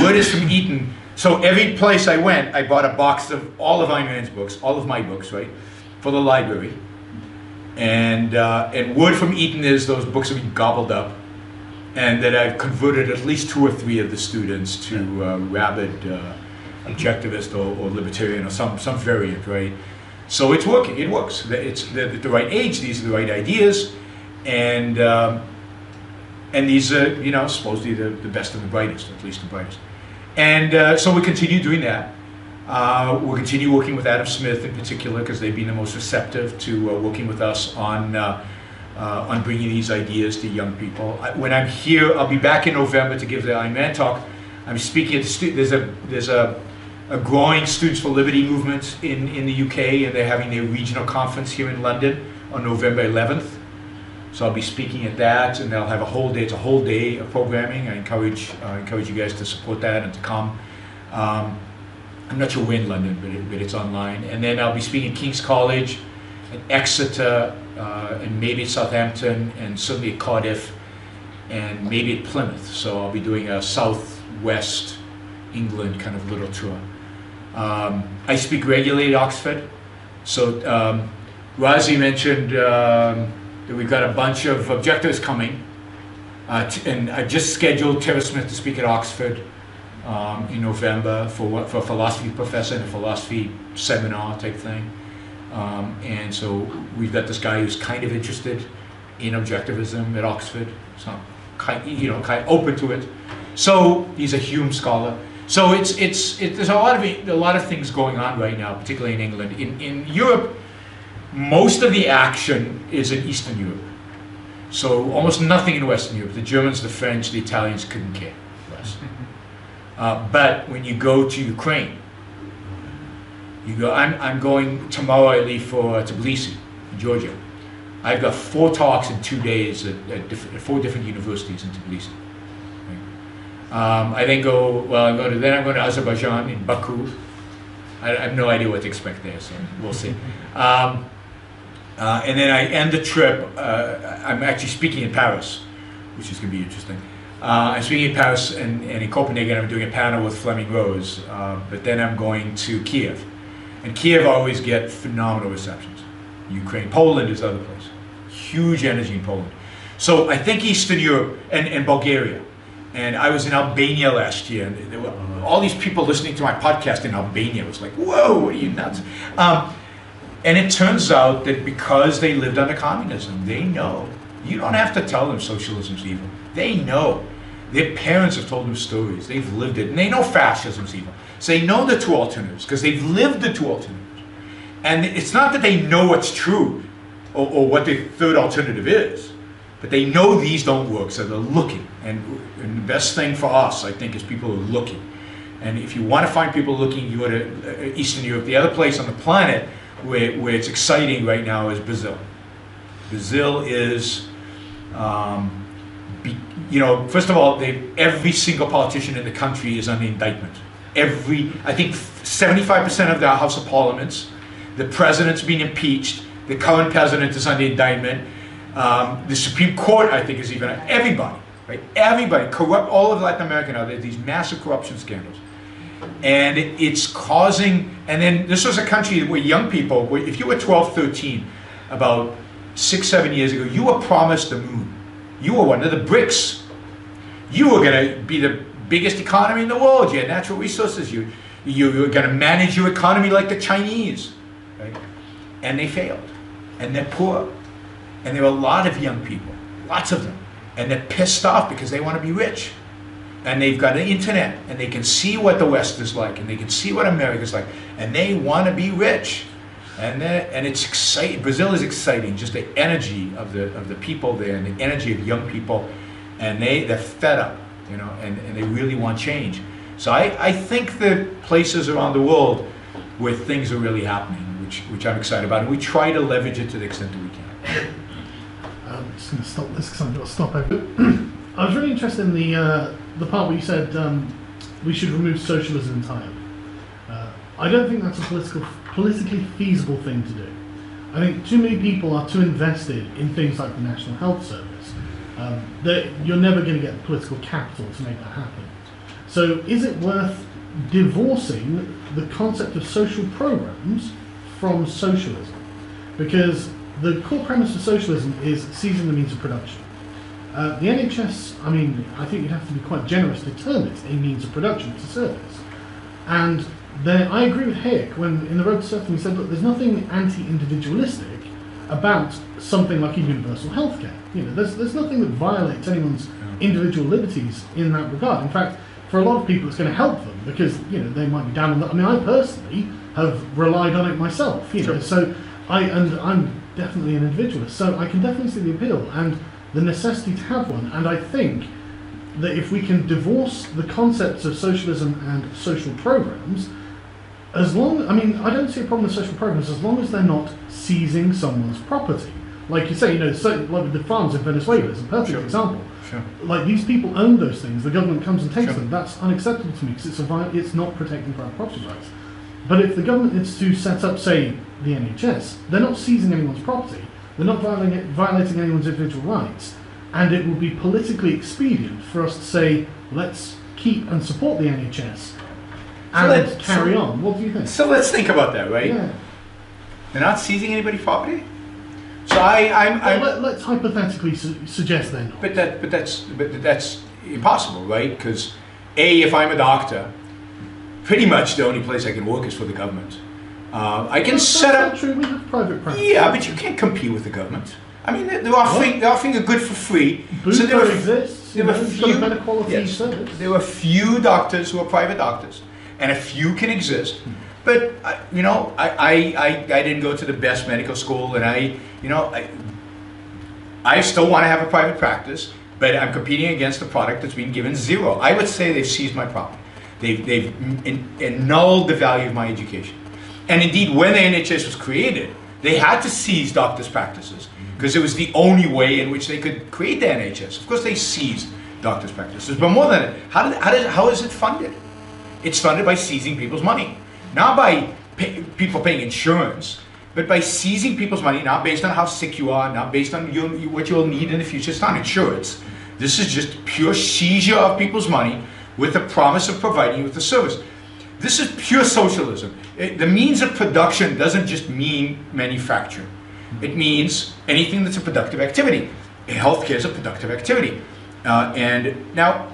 Word is from Eton. So every place I went, I bought a box of all of Ayn Rand's books, all of my books, right, for the library. And word from Eton is those books have been gobbled up, and that I've converted at least two or three of the students to rabid objectivist or libertarian or some variant, right? So it's working. It works. They're at the right age. These are the right ideas, and these are, you know, supposedly the best of the brightest, at least the brightest. And so we continue doing that. We'll continue working with Adam Smith in particular, because they've been the most receptive to working with us on bringing these ideas to young people. When I'm here, I'll be back in November to give the Ayn Rand talk. I'm speaking at there's a growing Students for Liberty movement in the UK, and they're having their regional conference here in London on November 11th. So I'll be speaking at that, and they'll have a whole day. It's a whole day of programming. I encourage you guys to support that and to come. I'm not sure where in London, but it's online. And then I'll be speaking at King's College, at Exeter, and maybe at Southampton, and certainly at Cardiff, and maybe at Plymouth. So I'll be doing a southwest England kind of literature. I speak regularly at Oxford. So Razi mentioned that we've got a bunch of objectives coming. And I just scheduled Tara Smith to speak at Oxford in November for a philosophy professor and a philosophy seminar type thing. And so we've got this guy who's kind of interested in objectivism at Oxford. So kind of open to it. So he's a Hume scholar. So there's a lot of things going on right now, particularly in England. In Europe, most of the action is in Eastern Europe. So almost nothing in Western Europe. The Germans, the French, the Italians couldn't care less. But when you go to Ukraine, you go. I'm going tomorrow. I leave for Tbilisi, Georgia. I've got 4 talks in 2 days at 4 different universities in Tbilisi. I then go. I'm going to Azerbaijan in Baku. I have no idea what to expect there, so we'll see. And then I end the trip. I'm actually speaking in Paris, which is going to be interesting. I'm speaking in Paris and in Copenhagen. I'm doing a panel with Fleming Rose, but then I'm going to Kiev, and Kiev always get phenomenal receptions. Ukraine, Poland is the other place. Huge energy in Poland. So I think Eastern Europe and Bulgaria. And I was in Albania last year, and there were all these people listening to my podcast in Albania. It was like, whoa, are you nuts? And it turns out that because they lived under communism, they know. You don't have to tell them socialism's evil. They know. Their parents have told them stories. They've lived it. And they know fascism's evil. So they know the two alternatives, because they've lived the two alternatives. And it's not that they know what's true, or what the third alternative is. But they know these don't work, so they're looking. And the best thing for us, I think, is people are looking. And if you want to find people looking, you go to Eastern Europe. The other place on the planet where it's exciting right now is Brazil. Brazil is, first of all, every single politician in the country is under indictment. I think 75% of the House of Parliaments, the president's been impeached, the current president is under indictment. The Supreme Court, I think, is even everybody, right? Everybody, corrupt, all of Latin America now, there's these massive corruption scandals. And it's causing, and then this was a country where young people, where if you were 12, 13, about 6, 7 years ago, you were promised the moon. You were one of the BRICS. You were going to be the biggest economy in the world. You had natural resources. You were going to manage your economy like the Chinese, right? And they failed. And they're poor. And there are a lot of young people, lots of them, and they're pissed off because they want to be rich. And they've got the internet, and they can see what the West is like, and they can see what America's like, and they want to be rich. And it's exciting. Brazil is exciting, just the energy of the people there, and the energy of young people, and they're fed up, and they really want change. So I think the places around the world where things are really happening, which I'm excited about, and we try to leverage it to the extent that we can. I'm just going to stop this because I've got to stop over. I was really interested in the part where you said we should remove socialism entirely. I don't think that's a politically feasible thing to do. I think too many people are too invested in things like the National Health Service. That you're never going to get the political capital to make that happen. So is it worth divorcing the concept of social programs from socialism? Because the core premise of socialism is seizing the means of production. The NHS, I mean, I think you'd have to be quite generous to term it a means of production, it's a service. And then I agree with Hayek when in The Road to Serfdom he said, look, there's nothing anti-individualistic about something like a universal healthcare. There's nothing that violates anyone's individual liberties in that regard. In fact, for a lot of people, it's going to help them because they might be down on that. I mean, I personally have relied on it myself. Sure. So I'm definitely an individualist, so I can definitely see the appeal and the necessity to have one. And I think that if we can divorce the concepts of socialism and social programs, I don't see a problem with social programs as long as they're not seizing someone's property. Like you say, like the farms in Venezuela is a perfect example. Sure. Like these people own those things, the government comes and takes them. That's unacceptable to me because it's not protecting private property rights. But if the government is to set up, say, the NHS, they're not seizing anyone's property, they're not violating anyone's individual rights, and it will be politically expedient for us to say, let's keep and support the NHS and so carry on. What do you think? So let's think about that, right? Yeah. They're not seizing anybody's property? So let's hypothetically suggest then. But that's impossible, right? Because A, if I'm a doctor, pretty much the only place I can work is for the government. I can set up. That's true. We have private practice. Yeah, but you can't compete with the government. I mean, they're offering a good for free. So there exists. There were few doctors who are private doctors, and a few can exist. But you know, I didn't go to the best medical school, and I still want to have a private practice, but I'm competing against a product that's been given zero. I would say they've seized my property. They've annulled the value of my education. And indeed, when the NHS was created, they had to seize doctors' practices because it was the only way in which they could create the NHS. Of course, they seized doctors' practices, but more than that, how is it funded? It's funded by seizing people's money, not by people paying insurance, but by seizing people's money, not based on how sick you are, not based on what you'll need in the future. It's not insurance. This is just pure seizure of people's money with the promise of providing you with a service. This is pure socialism. The means of production doesn't just mean manufacturing. It means anything that's a productive activity. Healthcare is a productive activity. And now,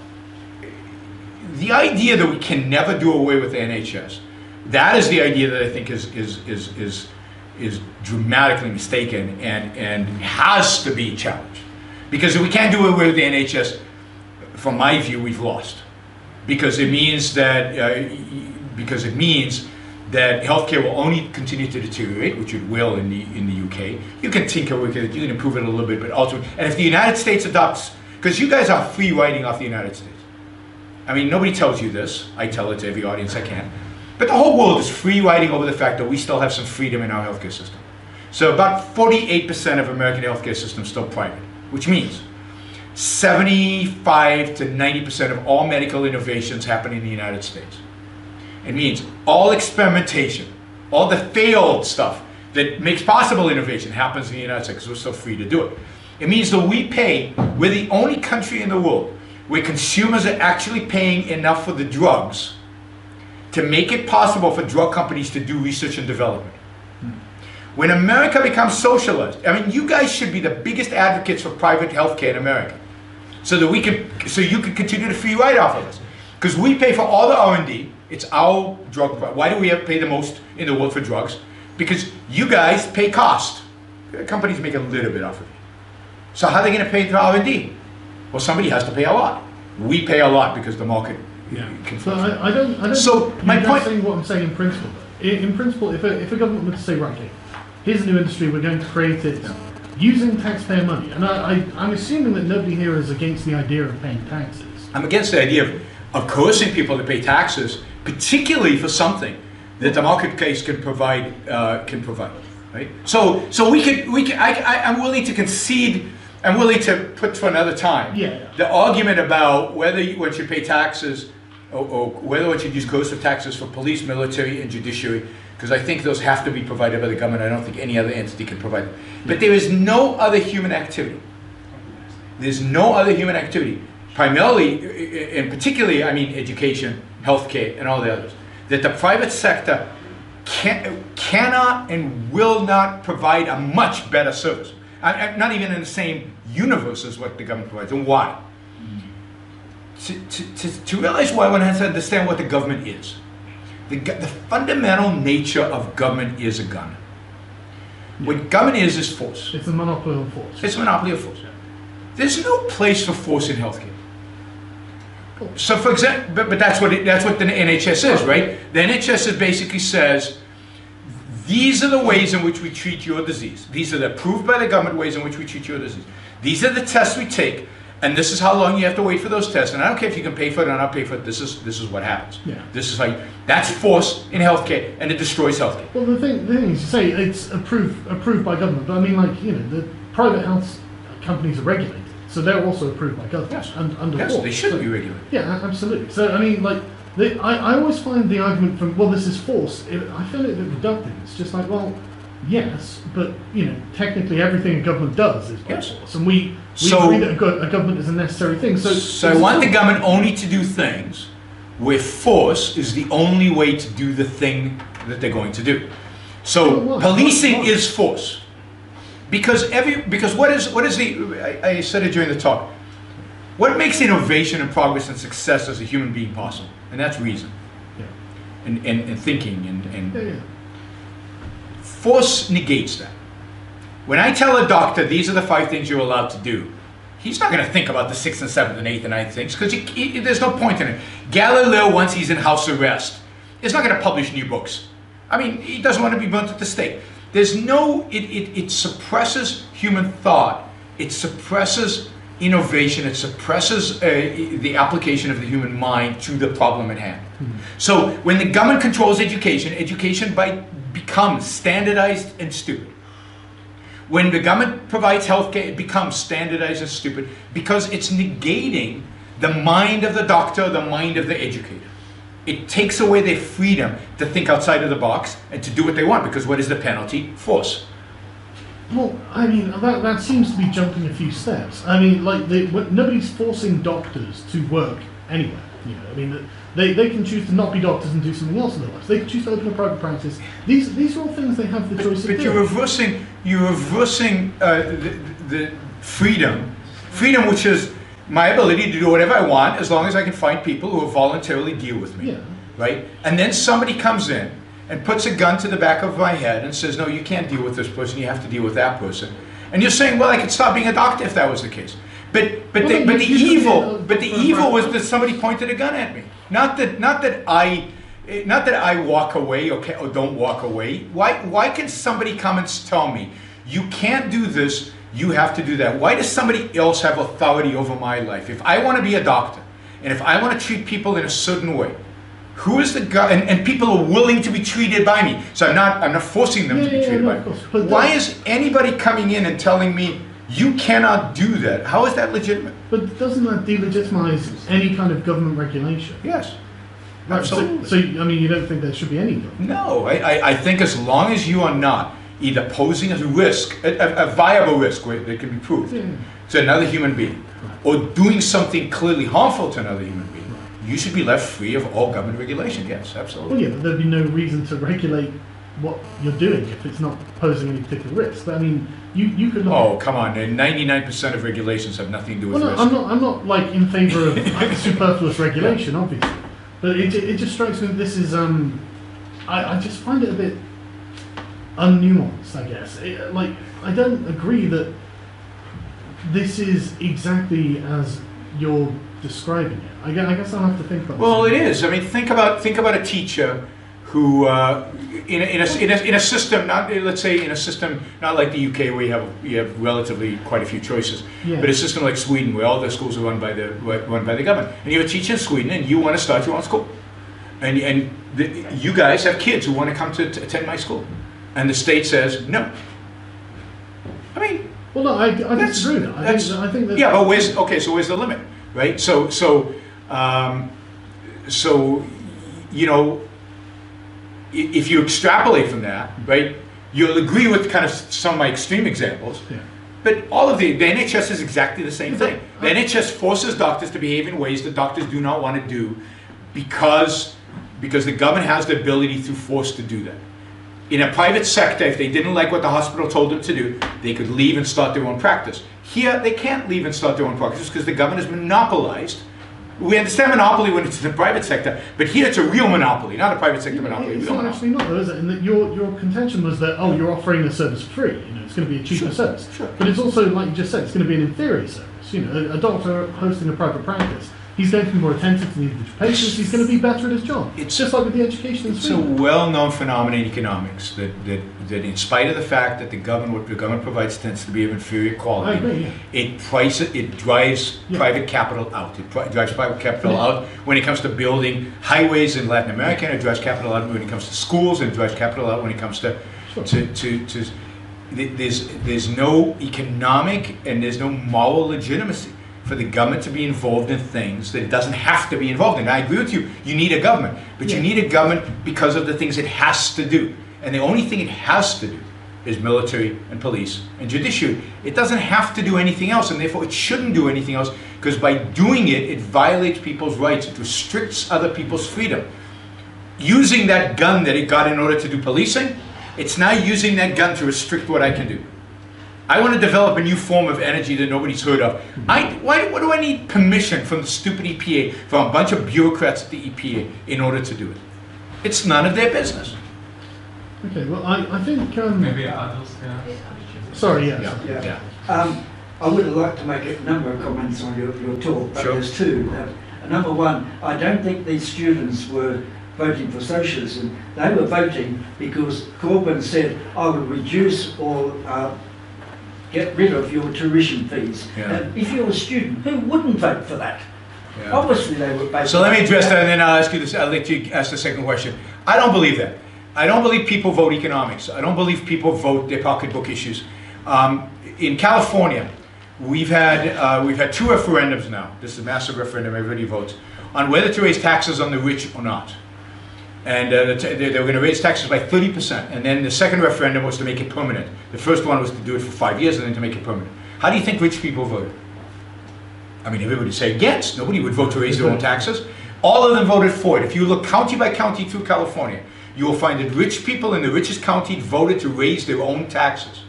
the idea that we can never do away with the NHS, that is the idea that I think is dramatically mistaken and has to be challenged. Because if we can't do away with the NHS, from my view, we've lost. Because it means that healthcare will only continue to deteriorate, which it will in the UK. You can tinker with it, you can improve it a little bit, but ultimately, and if the United States adopts, because you guys are free riding off the United States. I mean, nobody tells you this. I tell it to every audience I can, but the whole world is free riding over the fact that we still have some freedom in our healthcare system. So about 48% of American healthcare system is still private, which means 75 to 90% of all medical innovations happen in the United States. It means all experimentation, all the failed stuff that makes possible innovation happens in the United States because we're still free to do it. It means that we're the only country in the world where consumers are actually paying enough for the drugs to make it possible for drug companies to do research and development. When America becomes socialized, I mean, you guys should be the biggest advocates for private healthcare in America. So that you can continue to free ride off of us, because we pay for all the R&D. It's our drug. Why do we have to pay the most in the world for drugs? Because you guys pay cost. Companies make a little bit off of it. So how are they going to pay for R&D? Well, somebody has to pay a lot. We pay a lot because the market. Yeah. So I don't. So my point. Saying what I'm saying in principle. In principle, if a government were to say, right, here's a new industry. We're going to create it. Using taxpayer money, and I'm assuming that nobody here is against the idea of paying taxes. I'm against the idea of coercing people to pay taxes, particularly for something that the marketplace can provide. Right? So we can. I'm willing to concede. I'm willing to put to another time. Yeah. The argument about whether one should pay taxes, or whether one should use coercive taxes for police, military, and judiciary. Because I think those have to be provided by the government. I don't think any other entity can provide them. But there is no other human activity. There's no other human activity, primarily, and particularly, I mean, education, healthcare, and all the others, that the private sector cannot and will not provide a much better service. Not even in the same universe as what the government provides. And why? To realize why, one has to understand what the government is. The fundamental nature of government is a gun. What government is force. It's a monopoly of force. It's a monopoly of force. There's no place for force in healthcare. So, for example, but that's what the NHS is, right? The NHS is basically says, these are the ways in which we treat your disease. These are the approved by the government ways in which we treat your disease. These are the tests we take. And this is how long you have to wait for those tests. And I don't care if you can pay for it or not pay for it. This is what happens. Yeah. This is like that's force in healthcare, and it destroys healthcare. Well, the thing is, you say it's approved by government. But I mean, like the private health companies are regulated, so they're also approved by government. Yes. And under law. Yes, they should be regulated. Yeah, absolutely. So I mean, like I always find the argument from well, this is force. I feel a bit reductive. It's just like well, Yes, but you know, technically everything a government does is populist, and we agree that a government is a necessary thing. So I want the government only to do things where force is the only way to do the thing that they're going to do. So policing is force, because what is the I said it during the talk. What makes innovation and progress and success as a human being possible? And that's reason, and thinking and. Yeah, yeah. Force negates that. When I tell a doctor these are the 5 things you're allowed to do, he's not going to think about the 6th and 7th and 8th and 9th things, because there's no point in it. Galileo, once he's in house arrest, is not going to publish new books. I mean, he doesn't want to be burnt at the stake. There's no, it suppresses human thought. It suppresses innovation. It suppresses the application of the human mind to the problem at hand. Mm-hmm. So when the government controls education, education becomes standardized and stupid. When the government provides healthcare, it becomes standardized and stupid because it's negating the mind of the doctor, the mind of the educator. It takes away their freedom to think outside of the box and to do what they want, because what is the penalty? Force. Well, I mean, that seems to be jumping a few steps. I mean, like, nobody's forcing doctors to work anywhere. You know, I mean, they can choose to not be doctors and do something else in their lives. They can choose to open a private practice. These are all things they have the choice to do. But you're reversing the freedom, which is my ability to do whatever I want as long as I can find people who will voluntarily deal with me, right? And then somebody comes in and puts a gun to the back of my head and says, no, you can't deal with this person, you have to deal with that person. And you're saying, well, I could stop being a doctor if that was the case. But the evil was that somebody pointed a gun at me. Not that I walk away or don't walk away. Why can somebody come and tell me, you can't do this, you have to do that? Why does somebody else have authority over my life? If I want to be a doctor, and if I want to treat people in a certain way, who is the guy? And people are willing to be treated by me, so I'm not forcing them to be treated by me. But why is anybody coming in and telling me, you cannot do that? How is that legitimate? But doesn't that delegitimize any kind of government regulation? Yes, absolutely. So I mean, you don't think there should be any government? No, I think as long as you are not either posing a risk, a viable risk that can be proved to another human being, or doing something clearly harmful to another human being, you should be left free of all government regulation. Yes, absolutely. Well, yeah, but there'd be no reason to regulate what you're doing if it's not posing any particular risk. But, I mean, you could not... Oh, come on. 99% of regulations have nothing to do with risk. I'm not, like, in favor of superfluous regulation, obviously. But it just strikes me that this is... I just find it a bit unnuanced, I guess. I don't agree that this is exactly as you're describing it. I guess I'll have to think about it. Well, it is. I mean, think about a teacher who, in a system, not like the UK, where you have relatively quite a few choices, but a system like Sweden, where all the schools are run by the government, and you're a teacher in Sweden, and you want to start your own school, and you guys have kids who want to come to attend my school, and the state says no. I mean, well, no, I disagree with that. I think that. Yeah, but where's the limit, right? So, you know, if you extrapolate from that, right, you'll agree with kind of some of my extreme examples, but all of the NHS is exactly the same thing. The NHS forces doctors to behave in ways that doctors do not want to do because the government has the ability through force to do that. In a private sector, if they didn't like what the hospital told them to do, they could leave and start their own practice. Here, they can't leave and start their own practice because the government is monopolized. We understand monopoly when it's in the private sector, but here it's a real monopoly, not a private sector monopoly. It's not actually not, though, is it? And that your contention was that, oh, you're offering a service free, you know, it's going to be a cheaper service. Sure. But it's also, like you just said, it's going to be an inferior service. You know, a doctor hosting a private practice, he's going to be more attentive to the individual patients, he's going to be better at his job. It's just like with the education. It's a well-known phenomenon in economics that in spite of the fact that what the government provides tends to be of inferior quality, it drives private capital out. It drives private capital out when it comes to building highways in Latin America, and it drives capital out when it comes to schools, and it drives capital out when it comes to... There's no economic and there's no moral legitimacy for the government to be involved in things that it doesn't have to be involved in. I agree with you, you need a government, but you need a government because of the things it has to do. And the only thing it has to do is military and police and judiciary. It doesn't have to do anything else, and therefore it shouldn't do anything else, because by doing it, it violates people's rights, it restricts other people's freedom. Using that gun that it got in order to do policing, it's now using that gun to restrict what I can do. I want to develop a new form of energy that nobody's heard of. Why do I need permission from the stupid EPA, from a bunch of bureaucrats at the EPA, in order to do it? It's none of their business. Okay, well, I think... maybe others, yeah. Sorry, yes. Yeah. I would like to make a number of comments on your talk, but sure. There's two. Number one, I don't think these students were voting for socialism. They were voting because Corbyn said, I will reduce or get rid of your tuition fees. Yeah. And if you're a student, who wouldn't vote for that? Yeah. Obviously they would vote. So let me address that, and then I'll ask you this, I'll let you ask the second question. I don't believe that. I don't believe people vote economics. I don't believe people vote their pocketbook issues. In California, we've had two referendums now. This is a massive referendum, everybody votes, on whether to raise taxes on the rich or not. And they were going to raise taxes by 30%. And then the second referendum was to make it permanent. The first one was to do it for 5 years and then to make it permanent. How do you think rich people voted? I mean, everybody would say yes. Nobody would vote to raise their own taxes. All of them voted for it. If you look county by county through California, you will find that rich people in the richest county voted to raise their own taxes.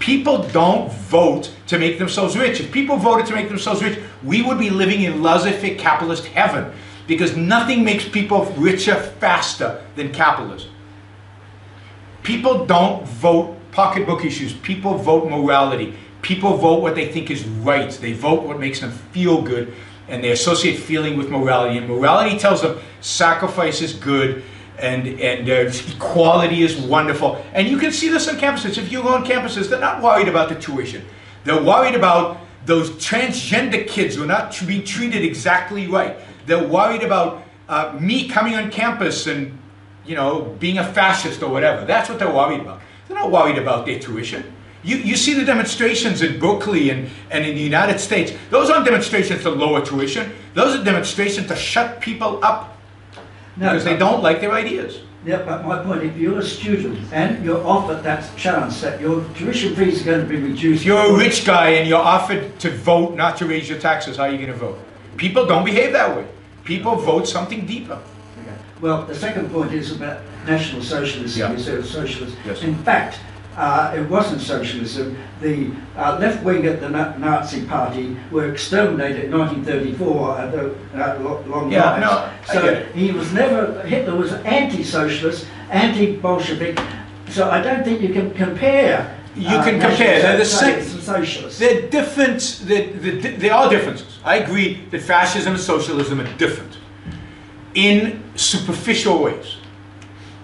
People don't vote to make themselves rich. If people voted to make themselves rich, we would be living in laissez-faire capitalist heaven, because nothing makes people richer faster than capitalism. People don't vote pocketbook issues. People vote morality. People vote what they think is right. They vote what makes them feel good, and they associate feeling with morality. And morality tells them sacrifice is good, and equality is wonderful. And you can see this on campuses. If you go on campuses, they're not worried about the tuition. They're worried about those transgender kids who are not being treated exactly right. They're worried about me coming on campus and, you know, being a fascist or whatever. That's what they're worried about. They're not worried about their tuition. You see the demonstrations in Berkeley and in the United States. Those aren't demonstrations to lower tuition. Those are demonstrations to shut people up. No, because they don't like their ideas. Yeah, but my point, if you're a student and you're offered that chance that your tuition fees are going to be reduced... If you're a rich guy and you're offered to vote not to raise your taxes, how are you going to vote? People don't behave that way. People vote something deeper. Okay. Well, the second point is about National Socialism, yeah. Instead of socialism. Yes. In fact, it wasn't socialism. The left wing at the Nazi Party were exterminated in 1934 at the long yeah, knives. No, so he was never, Hitler was anti-socialist, anti-Bolshevik. So I don't think you can compare. You can compare. They're the same. Socialists. They're different. They are differences. I agree that fascism and socialism are different in superficial ways,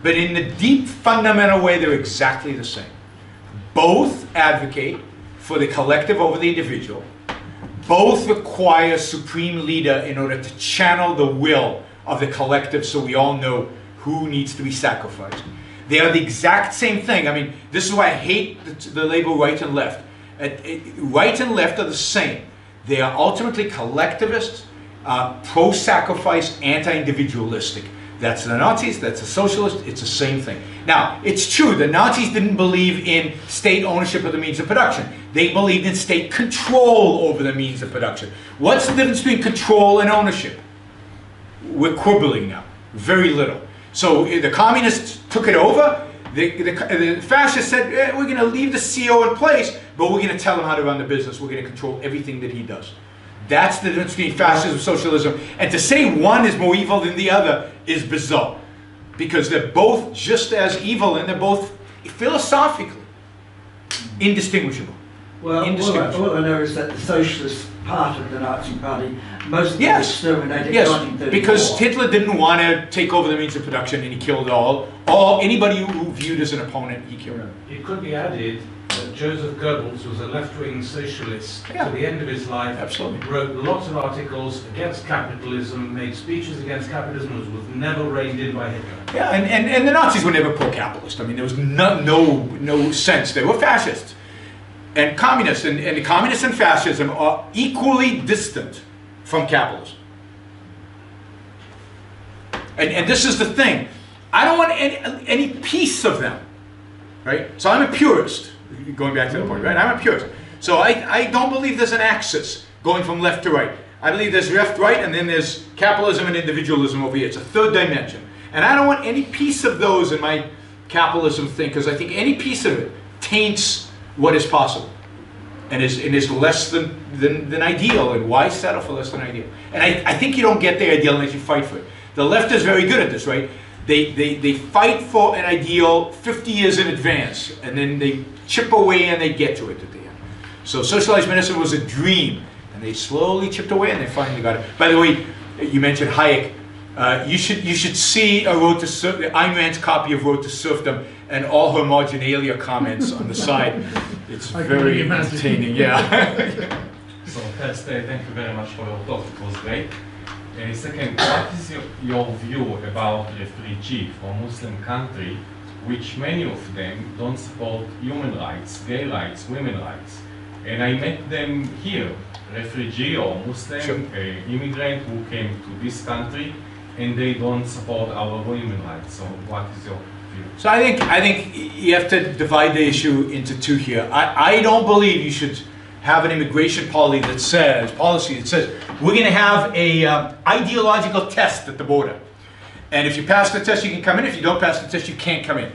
but in the deep, fundamental way, they're exactly the same. Both advocate for the collective over the individual. Both require a supreme leader in order to channel the will of the collective so we all know who needs to be sacrificed. They are the exact same thing. I mean, this is why I hate the label right and left. Right and left are the same. They are ultimately collectivist, pro-sacrifice, anti-individualistic. That's the Nazis, that's the socialists, it's the same thing. Now, it's true, the Nazis didn't believe in state ownership of the means of production. They believed in state control over the means of production. What's the difference between control and ownership? We're quibbling now, very little. So the communists took it over, the fascists said, eh, we're gonna leave the CO in place, but we're gonna tell him how to run the business, we're gonna control everything that he does. That's the difference between fascism and socialism. And to say one is more evil than the other is bizarre, because they're both just as evil, and they're both philosophically indistinguishable. Well, indistinguishable. All I know is that the socialist part of the Nazi Party mostly exterminated in 1934. Because Hitler didn't want to take over the means of production, and he killed all anybody who viewed as an opponent, he killed. It could be added that Joseph Goebbels was a left-wing socialist to the end of his life. Absolutely. Wrote lots of articles against capitalism, made speeches against capitalism, was never reined in by Hitler. Yeah, and the Nazis were never pro-capitalist. I mean, there was no sense. They were fascists and communists, and the communists and fascism are equally distant from capitalism. And this is the thing. I don't want any piece of them. right? So I'm a purist, going back to that point, right? I'm a purist. So I don't believe there's an axis going from left to right. I believe there's left-right, and then there's capitalism and individualism over here. It's a third dimension. And I don't want any piece of those in my capitalism thing, because I think any piece of it taints what is possible and is less than ideal. And why settle for less than ideal? And I think you don't get the ideal unless you fight for it. The left is very good at this, right? They fight for an ideal 50 years in advance, and then they chip away and they get to it at the end. So socialized medicine was a dream, and they slowly chipped away and they finally got it. By the way, you mentioned Hayek. You should see a Road to Serfdom, Ayn Rand's copy of Road to Serfdom, and all her marginalia comments on the side. It's very entertaining, yeah. So first, thank you very much for your talk. It was great. Second, what is your view about refugees from Muslim countries, which many of them don't support human rights, gay rights, women rights? And I met them here, refugee or Muslim immigrant who came to this country, and they don't support our women rights. So what is your view? So I think you have to divide the issue into two here. I don't believe you should have an immigration policy that says we're going to have a ideological test at the border, and if you pass the test you can come in, if you don't pass the test you can't come in,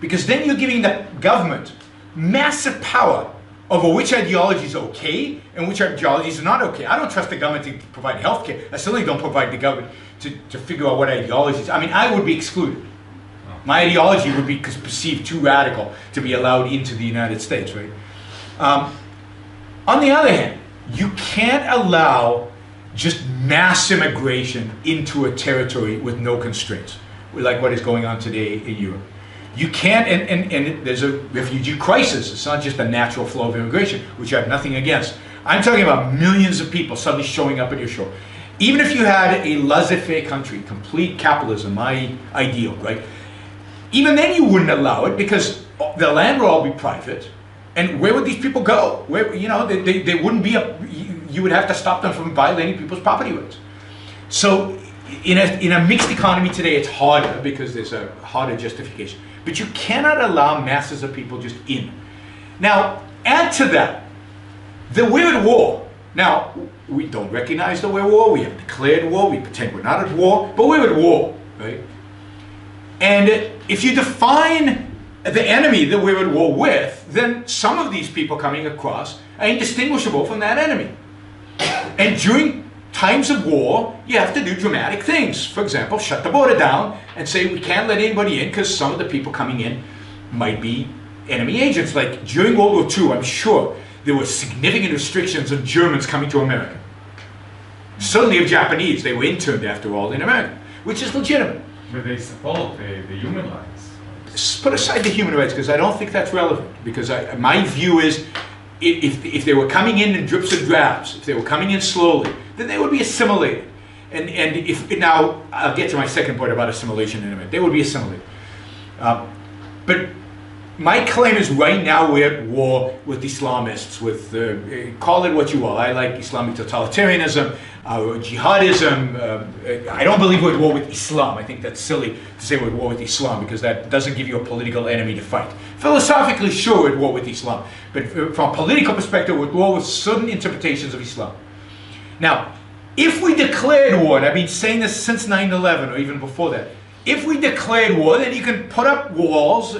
because then you're giving the government massive power over which ideology is okay and which ideology is not okay. I don't trust the government to provide health care. I certainly don't provide the government to figure out what ideologies. I mean, I would be excluded. My ideology would be perceived too radical to be allowed into the United States, right? On the other hand, you can't allow just mass immigration into a territory with no constraints, like what is going on today in Europe. You can't, and there's a refugee crisis. It's not just a natural flow of immigration, which I have nothing against. I'm talking about millions of people suddenly showing up at your shore. Even if you had a laissez-faire country, complete capitalism, my ideal, right? Even then you wouldn't allow it, because the land would all be private. And where would these people go? Where, you know, they wouldn't be you would have to stop them from violating people's property rights. So in a mixed economy today, it's harder because there's a harder justification. But you cannot allow masses of people just in. Now, add to that, we're at war. Now, we don't recognize that we're at war. We have declared war. We pretend we're not at war, but we're at war, right? And if you define the enemy that we're at war with, then some of these people coming across are indistinguishable from that enemy. And during times of war, you have to do dramatic things. For example, shut the border down and say we can't let anybody in because some of the people coming in might be enemy agents. Like during World War II, I'm sure there were significant restrictions of Germans coming to America. Certainly of Japanese. They were interned, after all, in America, which is legitimate. But they support the human rights. Put aside the human rights, because I don't think that's relevant, because my view is if they were coming in drips and drabs, if they were coming in slowly, then they would be assimilated. And if now, I'll get to my second point about assimilation in a minute. They would be assimilated. But my claim is right now we're at war with Islamists, with, call it what you will. I like Islamic totalitarianism, jihadism. I don't believe we're at war with Islam. I think that's silly to say we're at war with Islam, because that doesn't give you a political enemy to fight. Philosophically, sure, we're at war with Islam. But from a political perspective, we're at war with certain interpretations of Islam. Now, if we declared war, and I've been saying this since 9/11 or even before that, if we declared war, then you can put up walls.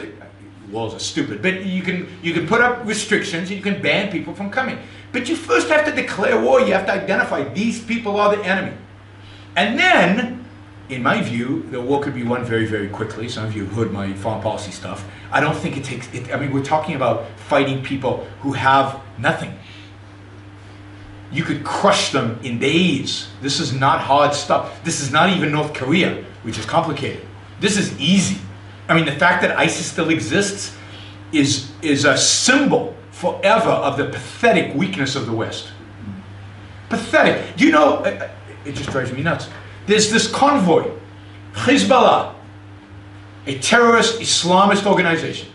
Walls are stupid, but you can put up restrictions and you can ban people from coming. But you first have to declare war. You have to identify these people are the enemy. And then, in my view, the war could be won very, very quickly. Some of you have heard my foreign policy stuff. I don't think it takes, I mean, we're talking about fighting people who have nothing. You could crush them in days. This is not hard stuff. This is not even North Korea, which is complicated. This is easy. I mean, the fact that ISIS still exists is a symbol forever of the pathetic weakness of the West. Pathetic. Do you know, it just drives me nuts. There's this convoy, Hezbollah, a terrorist Islamist organization,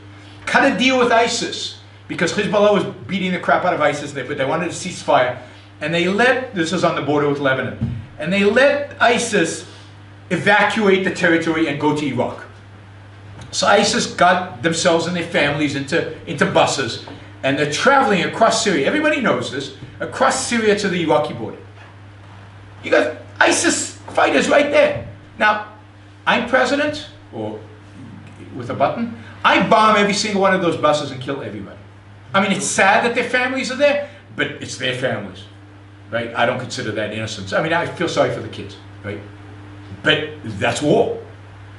cut a deal with ISIS because Hezbollah was beating the crap out of ISIS, but they wanted a ceasefire. And they let, this is on the border with Lebanon, and they let ISIS evacuate the territory and go to Iraq. So ISIS got themselves and their families into buses, and they're traveling across Syria. Everybody knows this, across Syria to the Iraqi border. You got ISIS fighters right there. Now, I'm president, or with a button, I bomb every single one of those buses and kill everybody. I mean, it's sad that their families are there, but it's their families, right? I don't consider that innocence. I mean, I feel sorry for the kids, right? But that's war.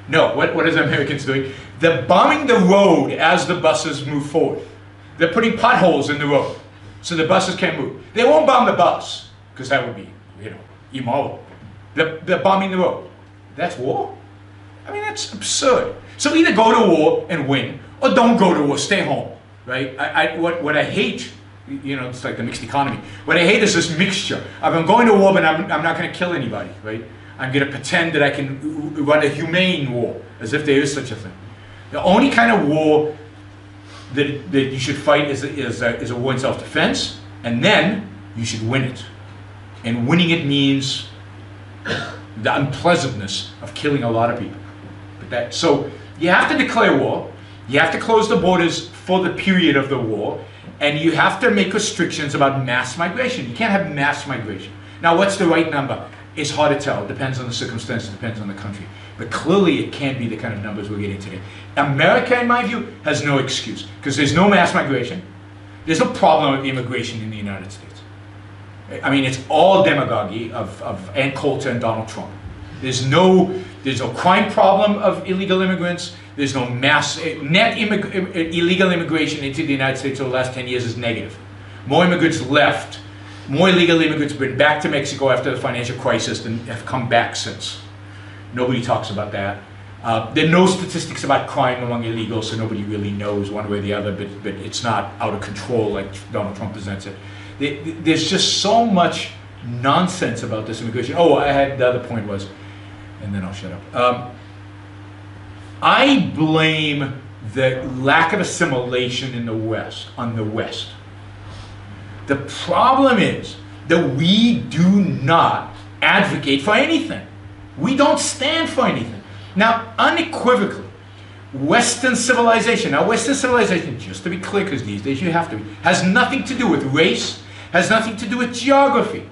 No, what are the Americans doing? They're bombing the road as the buses move forward. They're putting potholes in the road so the buses can't move. They won't bomb the bus, because that would be, you know, immoral. They're bombing the road. That's war? I mean, that's absurd. So either go to war and win, or don't go to war, stay home, right? What I hate, you know, it's like the mixed economy. What I hate is this mixture. I'm going to war, but I'm not going to kill anybody, right? I'm going to pretend that I can run a humane war, as if there is such a thing. The only kind of war that you should fight is a war in self-defense, and then you should win it. And winning it means the unpleasantness of killing a lot of people. But so you have to declare war, you have to close the borders for the period of the war, and you have to make restrictions about mass migration. You can't have mass migration. Now, what's the right number? It's hard to tell. It depends on the circumstances, it depends on the country. But clearly it can't be the kind of numbers we're getting today. America, in my view, has no excuse, because there's no mass migration. There's no problem with immigration in the United States. I mean, it's all demagoguery of Ann Coulter and Donald Trump. There's no crime problem of illegal immigrants. There's no mass illegal immigration into the United States over the last 10 years is negative. More immigrants left. More illegal immigrants went back to Mexico after the financial crisis than have come back since. Nobody talks about that. There are no statistics about crime among illegals, so nobody really knows one way or the other. But it's not out of control like Donald Trump presents it. There's just so much nonsense about this immigration. Oh, I had the other point was, and then I'll shut up. I blame the lack of assimilation in the West on the West. The problem is that we do not advocate for anything. We don't stand for anything. Now, unequivocally, Western civilization, now Western civilization, just to be clear, because these days you have to be, has nothing to do with race, has nothing to do with geography,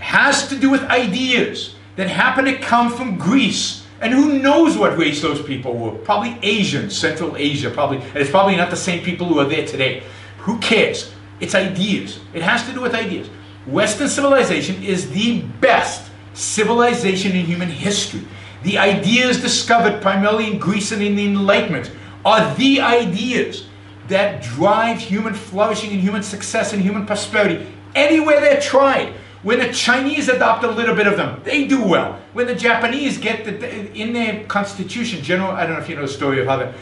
has to do with ideas that happen to come from Greece, and who knows what race those people were, probably Asians, Central Asia, probably, and it's probably not the same people who are there today. Who cares? It's ideas. It has to do with ideas. Western civilization is the best civilization in human history. The ideas discovered primarily in Greece and in the Enlightenment are the ideas that drive human flourishing and human success and human prosperity anywhere they're tried. When the Chinese adopt a little bit of them, they do well. When the Japanese get in their constitution, General, I don't know if you know the story of how the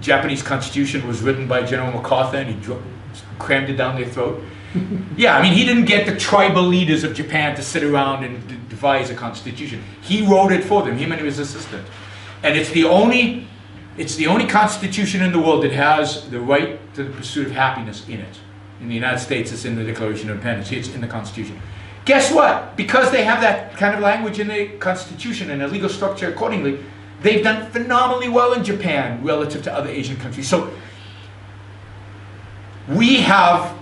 Japanese constitution was written by General MacArthur and he crammed it down their throat. Yeah, I mean, he didn't get the tribal leaders of Japan to sit around and devise a constitution. He wrote it for them, him and his assistant. And it's the only constitution in the world that has the right to the pursuit of happiness in it. In the United States, it's in the Declaration of Independence. It's in the Constitution. Guess what? Because they have that kind of language in the Constitution and a legal structure accordingly, they've done phenomenally well in Japan relative to other Asian countries. So we have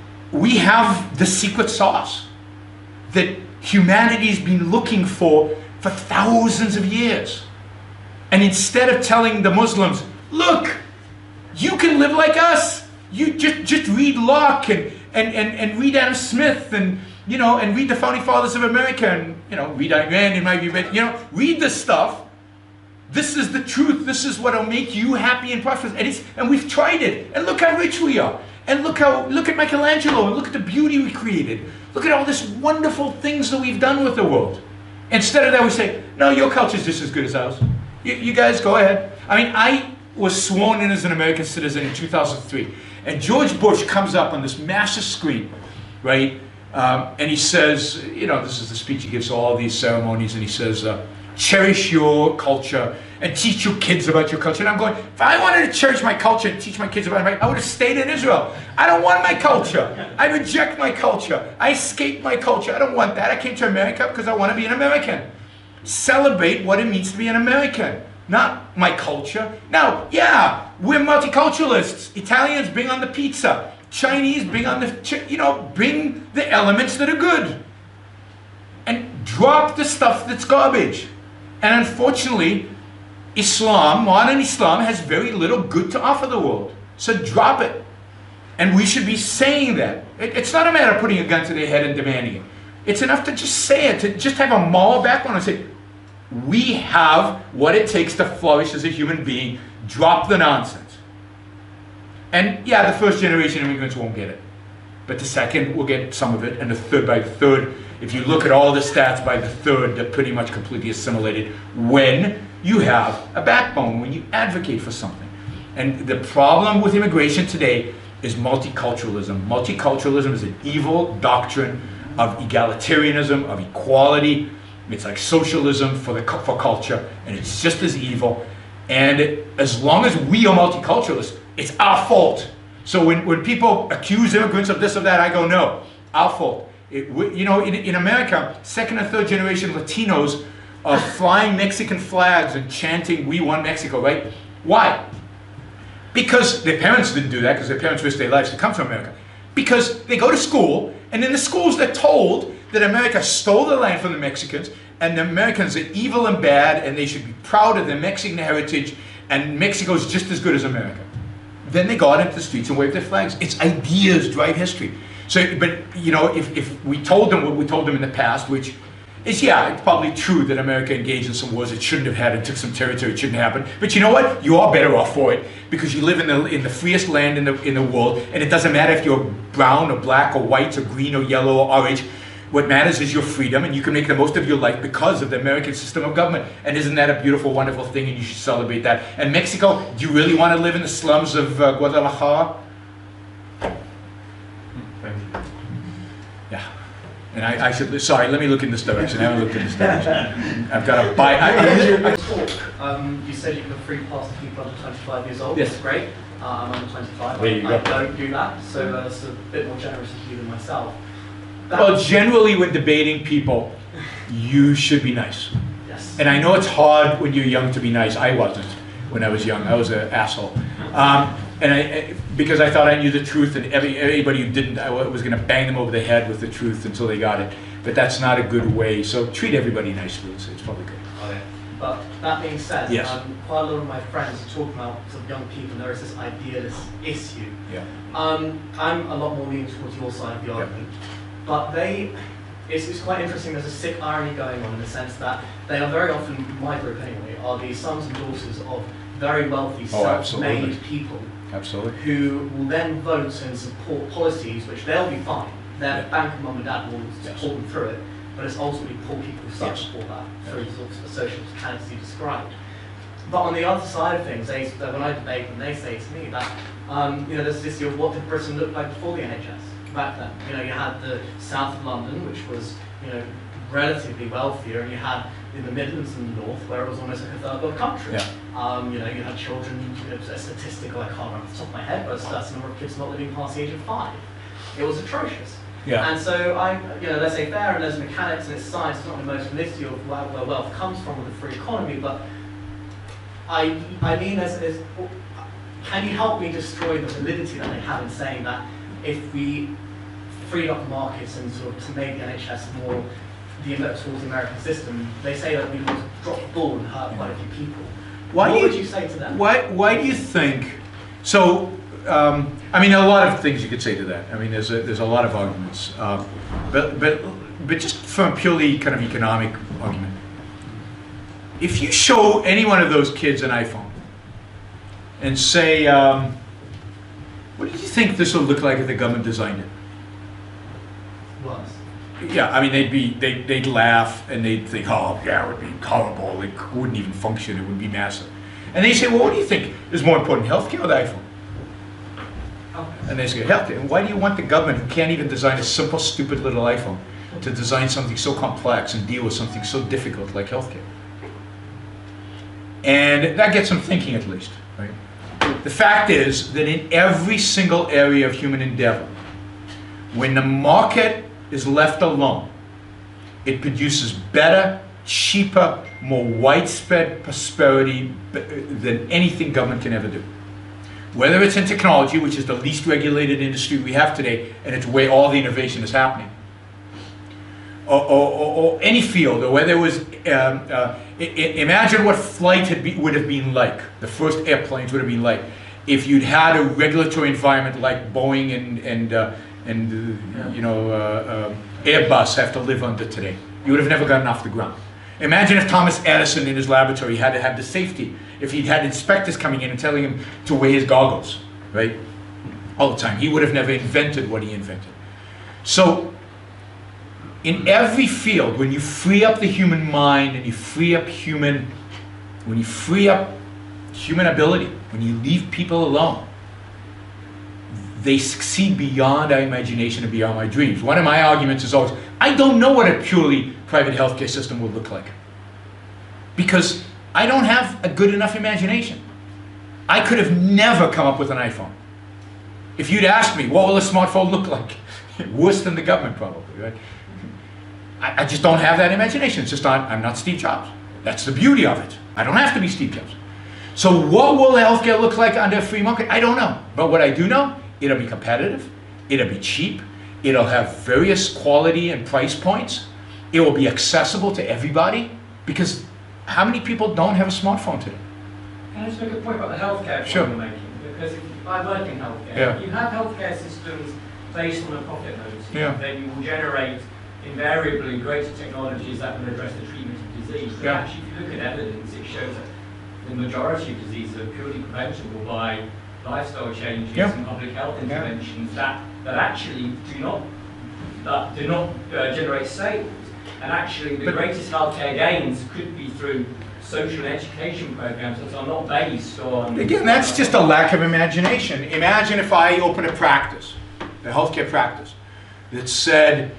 the secret sauce that humanity's been looking for thousands of years. And instead of telling the Muslims, look, you can live like us. You just read Locke and read Adam Smith and, you know, and read the Founding Fathers of America and, you know, read Ayn Rand in my view, but, you know, read this stuff. This is the truth. This is what'll make you happy and prosperous. And we've tried it. And look how rich we are. And look at Michelangelo, and look at the beauty we created. Look at all this wonderful things that we've done with the world. Instead of that, we say, no, your culture's just as good as ours. You guys go ahead. I mean, I was sworn in as an American citizen in 2003. And George Bush comes up on this massive screen, right? And he says, you know, this is the speech he gives to all these ceremonies, and he says, cherish your culture and teach your kids about your culture. And I'm going, if I wanted to cherish my culture and teach my kids about it, I would have stayed in Israel. I don't want my culture. I reject my culture. I escape my culture. I don't want that. I came to America because I want to be an American. Celebrate what it means to be an American. not my culture. Now, yeah, we're multiculturalists. Italians bring on the pizza. Chinese bring on the, you know, bring the elements that are good. And drop the stuff that's garbage. And unfortunately, Islam, modern Islam, has very little good to offer the world. So drop it. And we should be saying that. It's not a matter of putting a gun to their head and demanding it. It's enough to just say it, to just have a moral backbone and say, we have what it takes to flourish as a human being. Drop the nonsense. And yeah, the first generation of immigrants won't get it. But the second will get some of it, and the third by the third. If you look at all the stats, by the third, they're pretty much completely assimilated when you have a backbone, when you advocate for something. And the problem with immigration today is multiculturalism. Multiculturalism is an evil doctrine of egalitarianism, of equality. It's like socialism for culture, and it's just as evil. And as long as we are multiculturalists, it's our fault. So when people accuse immigrants of this or that, I go, no, our fault. You know, in America, second and third generation Latinos are flying Mexican flags and chanting, "We want Mexico," right? Why? Because their parents didn't do that, because their parents risked their lives to come to America. Because they go to school, and in the schools they're told that America stole the land from the Mexicans, and the Americans are evil and bad, and they should be proud of their Mexican heritage, and Mexico's just as good as America. Then they go out into the streets and wave their flags. It's ideas drive history. So, but you know, if we told them what we told them in the past, which is, yeah, it's probably true that America engaged in some wars it shouldn't have had and took some territory it shouldn't happen. But you know what? You are better off for it because you live in the freest land in the world, and it doesn't matter if you're brown or black or white or green or yellow or orange. What matters is your freedom, and you can make the most of your life because of the American system of government. And isn't that a beautiful, wonderful thing, and you should celebrate that. And Mexico, do you really want to live in the slums of Guadalajara? Yeah. And I should, sorry, let me look in this direction. I haven't looked in this direction. I've got to buy. You said you can have free pass to people under 25 years old. Yes. Great. I'm under 25. I don't do that, so that's a bit more generous of you than myself. That well, generally when debating people, you should be nice. Yes. And I know it's hard when you're young to be nice. I wasn't when I was young. I was an asshole. Because I thought I knew the truth, and anybody who didn't, I was going to bang them over the head with the truth until they got it. But that's not a good way. So treat everybody nicely. It's probably good. Okay. But that being said, yes. Quite a lot of my friends talk about some young people. There is this idealist issue. Yeah. I'm a lot more leaning towards your side of the argument. Yeah. But it's quite interesting, there's a sick irony going on in the sense that they are very often, my group anyway, are the sons and daughters of very wealthy, self-made people. Absolutely. Who will then vote and support policies which they'll be fine. Their bank and mum and dad will support them through it, but it's ultimately poor people who support that through sorts of social mechanics you described. But on the other side of things, when I debate them, they say to me that, you know, there's this issue of what did Britain look like before the NHS? Back then, you know, you had the south of London, which was, you know, relatively wealthier, and you had in the Midlands and the north, where it was almost like a third world country. Yeah. You know, you had children, you know, a statistic I can't remember off the top of my head, but a certain number of kids not living past the age of 5. It was atrocious. Yeah. And so you know, there's laissez-faire and there's mechanics and it's science. It's not an emotionality of where wealth comes from with the free economy, but I mean, can you help me destroy the validity that they have in saying that if we freed up markets and sort of to make the NHS more towards the American system, they say that we would drop the ball and hurt quite a few people. What would you say to them? Why do you think? So, I mean, a lot of things you could say to that. I mean, there's a lot of arguments, but just from a purely kind of economic argument, if you show any one of those kids an iPhone and say, what do you think this will look like if the government designed it? What? Yeah, I mean, they'd laugh and they'd think, oh, yeah, it would be horrible. It wouldn't even function. It would be massive. And they say, well, what do you think is more important, healthcare or the iPhone? Healthcare. And they say, healthcare. And why do you want the government, who can't even design a simple, stupid little iPhone, to design something so complex and deal with something so difficult like healthcare? And that gets them thinking, at least, right? The fact is that in every single area of human endeavor, when the market is left alone, it produces better cheaper, more widespread prosperity than anything government can ever do. Whether it's in technology, which is the least regulated industry we have today, and it's where all the innovation is happening, or any field, or whether it was, imagine what flight would have been like, the first airplanes would have been like, if you'd had a regulatory environment like Boeing and Airbus have to live under today. You would have never gotten off the ground. Imagine if Thomas Edison in his laboratory had to have the safety, if he'd had inspectors coming in and telling him to wear his goggles, right, all the time. He would have never invented what he invented. So, in every field, when you free up the human mind and you free up human ability, when you leave people alone, they succeed beyond our imagination and beyond my dreams. One of my arguments is always, I don't know what a purely private healthcare system would look like, because I don't have a good enough imagination. I could have never come up with an iPhone. If you'd asked me, what will a smartphone look like? Worse than the government, probably, right? I just don't have that imagination. It's just I'm not Steve Jobs. That's the beauty of it. I don't have to be Steve Jobs. So what will healthcare look like under a free market? I don't know. But what I do know, it'll be competitive, it'll be cheap, it'll have various quality and price points, it will be accessible to everybody, because how many people don't have a smartphone today? Can I just make a point about the healthcare you're making? Because I work in healthcare. Yeah. You have healthcare systems based on a profit motive, yeah. Then you will generate invariably greater technologies that will address the treatment of disease. But yeah. Actually, if you look at evidence, it shows that the majority of diseases are purely preventable by lifestyle changes, yeah. And public health interventions, yeah. that actually do not generate savings. And actually the greatest healthcare gains could be through social and education programs that are not based on... Again, that's just a lack of imagination. Imagine if I open a practice, a healthcare practice, that said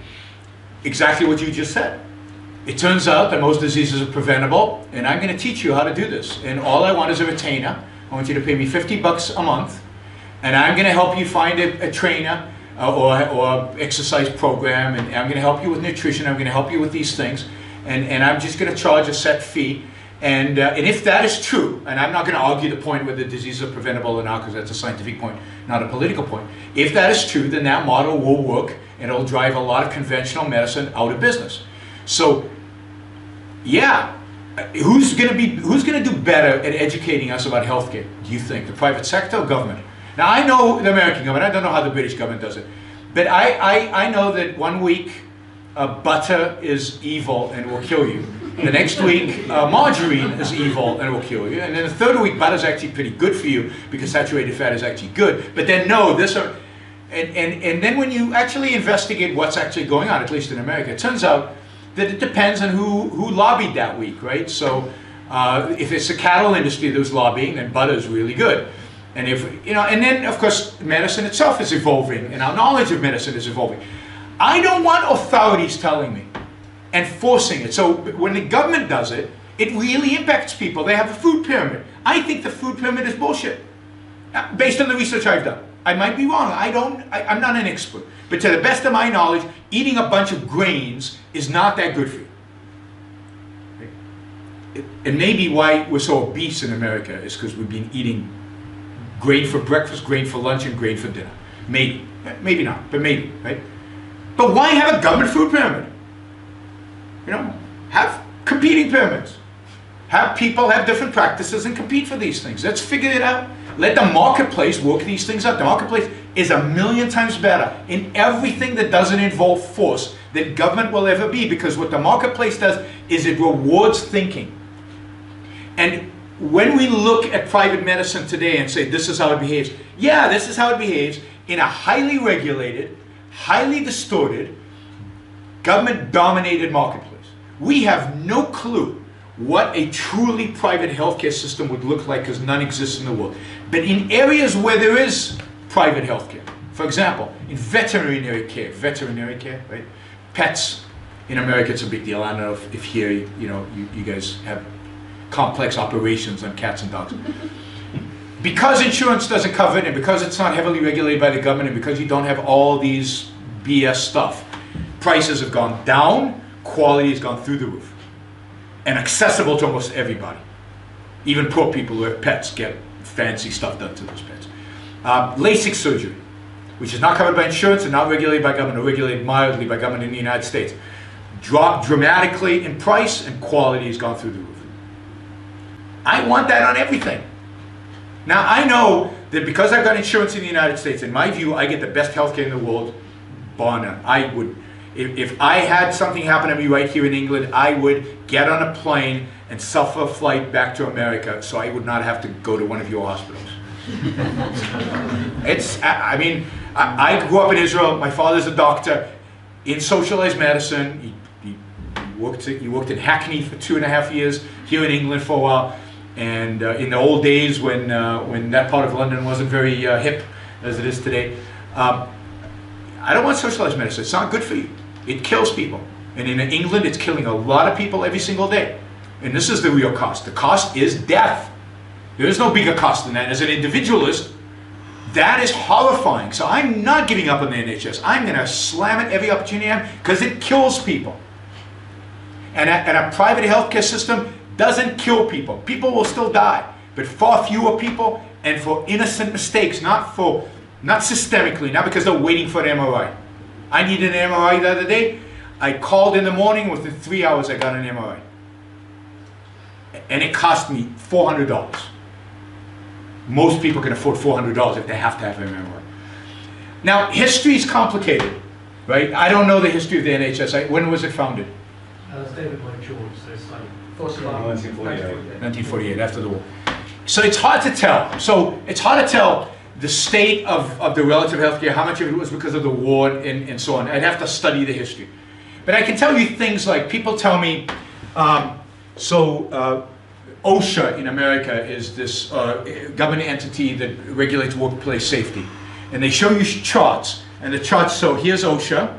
exactly what you just said. It turns out that most diseases are preventable, and I'm going to teach you how to do this. And all I want is a retainer. I want you to pay me $50 a month, and I'm going to help you find a trainer or exercise program, and I'm going to help you with nutrition, I'm going to help you with these things, and I'm just going to charge a set fee. And if that is true, and I'm not going to argue the point whether diseases are preventable or not, because that's a scientific point, not a political point. If that is true, then that model will work, and it'll drive a lot of conventional medicine out of business. So, yeah. Who's going to do better at educating us about healthcare, do you think? The private sector or government? Now, I know the American government. I don't know how the British government does it. But I know that one week, butter is evil and will kill you. The next week, margarine is evil and will kill you. And then the third week, butter is actually pretty good for you because saturated fat is actually good. But then, no, this... And then when you actually investigate what's actually going on, at least in America, it turns out that it depends on who lobbied that week, right? So if it's the cattle industry that was lobbying, then butter is really good. And if, you know, and then of course medicine itself is evolving, and our knowledge of medicine is evolving. I don't want authorities telling me and forcing it. So when the government does it, it really impacts people. They have a food pyramid. I think the food pyramid is bullshit, based on the research I've done. I might be wrong. I'm not an expert. But to the best of my knowledge, eating a bunch of grains is not that good for you. And maybe why we're so obese in America is because we've been eating grain for breakfast, grain for lunch, and grain for dinner. Maybe. Maybe not, but maybe, right? But why have a government food pyramid? You know, have competing pyramids. Have people have different practices and compete for these things. Let's figure it out. Let the marketplace work these things out. The marketplace is a million times better in everything that doesn't involve force than government will ever be, because what the marketplace does is it rewards thinking. And when we look at private medicine today and say this is how it behaves, yeah, this is how it behaves in a highly regulated, highly distorted, government-dominated marketplace. We have no clue what a truly private healthcare system would look like, because none exists in the world. But in areas where there is private healthcare, for example, in veterinary care, right? Pets in America, it's a big deal. I don't know if here, you know, you guys have complex operations on cats and dogs. Because insurance doesn't cover it, and because it's not heavily regulated by the government, and because you don't have all these BS stuff, prices have gone down, quality has gone through the roof. and accessible to almost everybody. Even poor people who have pets get fancy stuff done to those pets. LASIK surgery, which is not covered by insurance and not regulated by government, or regulated mildly by government in the United States, dropped dramatically in price, and quality has gone through the roof. I want that on everything. Now, I know that because I've got insurance in the United States, in my view, I get the best healthcare in the world, bar none. I would, if I had something happen to me right here in England, I would get on a plane and suffer a flight back to America so I would not have to go to one of your hospitals. It's, I mean, I grew up in Israel. My father's a doctor in socialized medicine. He worked in Hackney for 2.5 years, here in England for a while. And in the old days when that part of London wasn't very hip as it is today, I don't want socialized medicine. It's not good for you. It kills people. And in England, it's killing a lot of people every single day. And this is the real cost. The cost is death. There is no bigger cost than that. As an individualist, that is horrifying. So I'm not giving up on the NHS. I'm going to slam it every opportunity I have because it kills people. And a private healthcare system doesn't kill people. People will still die, but far fewer people, and for innocent mistakes, not systemically, not because they're waiting for an MRI. I needed an MRI the other day. I called in the morning. Within 3 hours, I got an MRI, and it cost me $400. Most people can afford $400 if they have to have an MRI. Now, history is complicated, right? I don't know the history of the NHS. When was it founded? David Lloyd George. So it's like 1948, after the war. So it's hard to tell. So it's hard to tell the state of the relative healthcare, how much of it was because of the war and so on. I'd have to study the history. But I can tell you things like, people tell me, OSHA in America is this government entity that regulates workplace safety. And they show you charts. And the charts, so here's OSHA,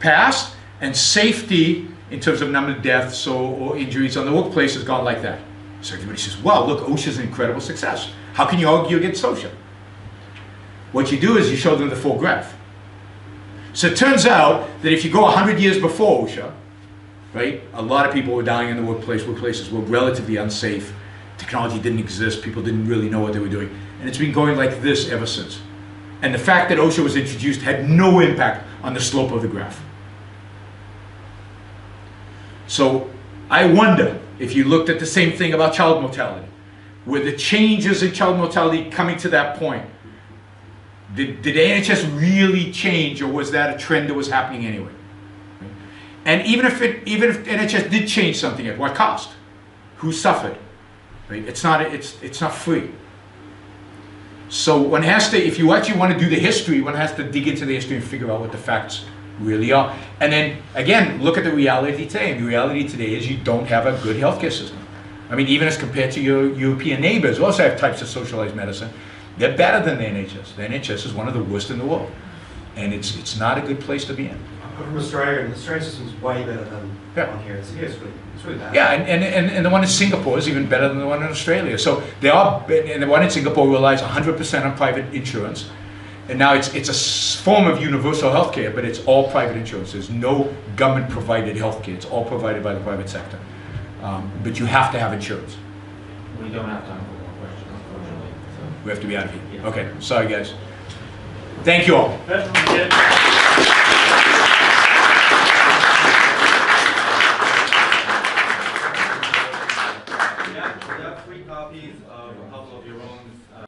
past, and safety in terms of number of deaths or injuries on the workplace has gone like that. So everybody says, well, look, OSHA's an incredible success. How can you argue against OSHA? What you do is you show them the full graph. So it turns out that if you go 100 years before OSHA, right, a lot of people were dying in the workplace. Workplaces were relatively unsafe. Technology didn't exist. People didn't really know what they were doing. And it's been going like this ever since. And the fact that OSHA was introduced had no impact on the slope of the graph. So I wonder if you looked at the same thing about child mortality. Were the changes in child mortality coming to that point? Did NHS really change, or was that a trend that was happening anyway? And even if NHS did change something, at what cost? Who suffered? It's not free. So one has to, if you actually want to do the history, one has to dig into the history and figure out what the facts really are. And then, again, look at the reality today. And the reality today is you don't have a good healthcare system. I mean, even as compared to your European neighbors, who also have types of socialized medicine, they're better than the NHS. The NHS is one of the worst in the world. And it's not a good place to be in. But from Australia, the Australian system is way better than on here. It's really bad. Yeah, and the one in Singapore is even better than the one in Australia. So they are, and the one in Singapore relies 100% on private insurance. And now it's a form of universal healthcare, but it's all private insurance. There's no government-provided healthcare. It's all provided by the private sector. But you have to have insurance. We don't have time for more questions, unfortunately. So. We have to be out of here. Yeah. Okay, sorry guys. Thank you all.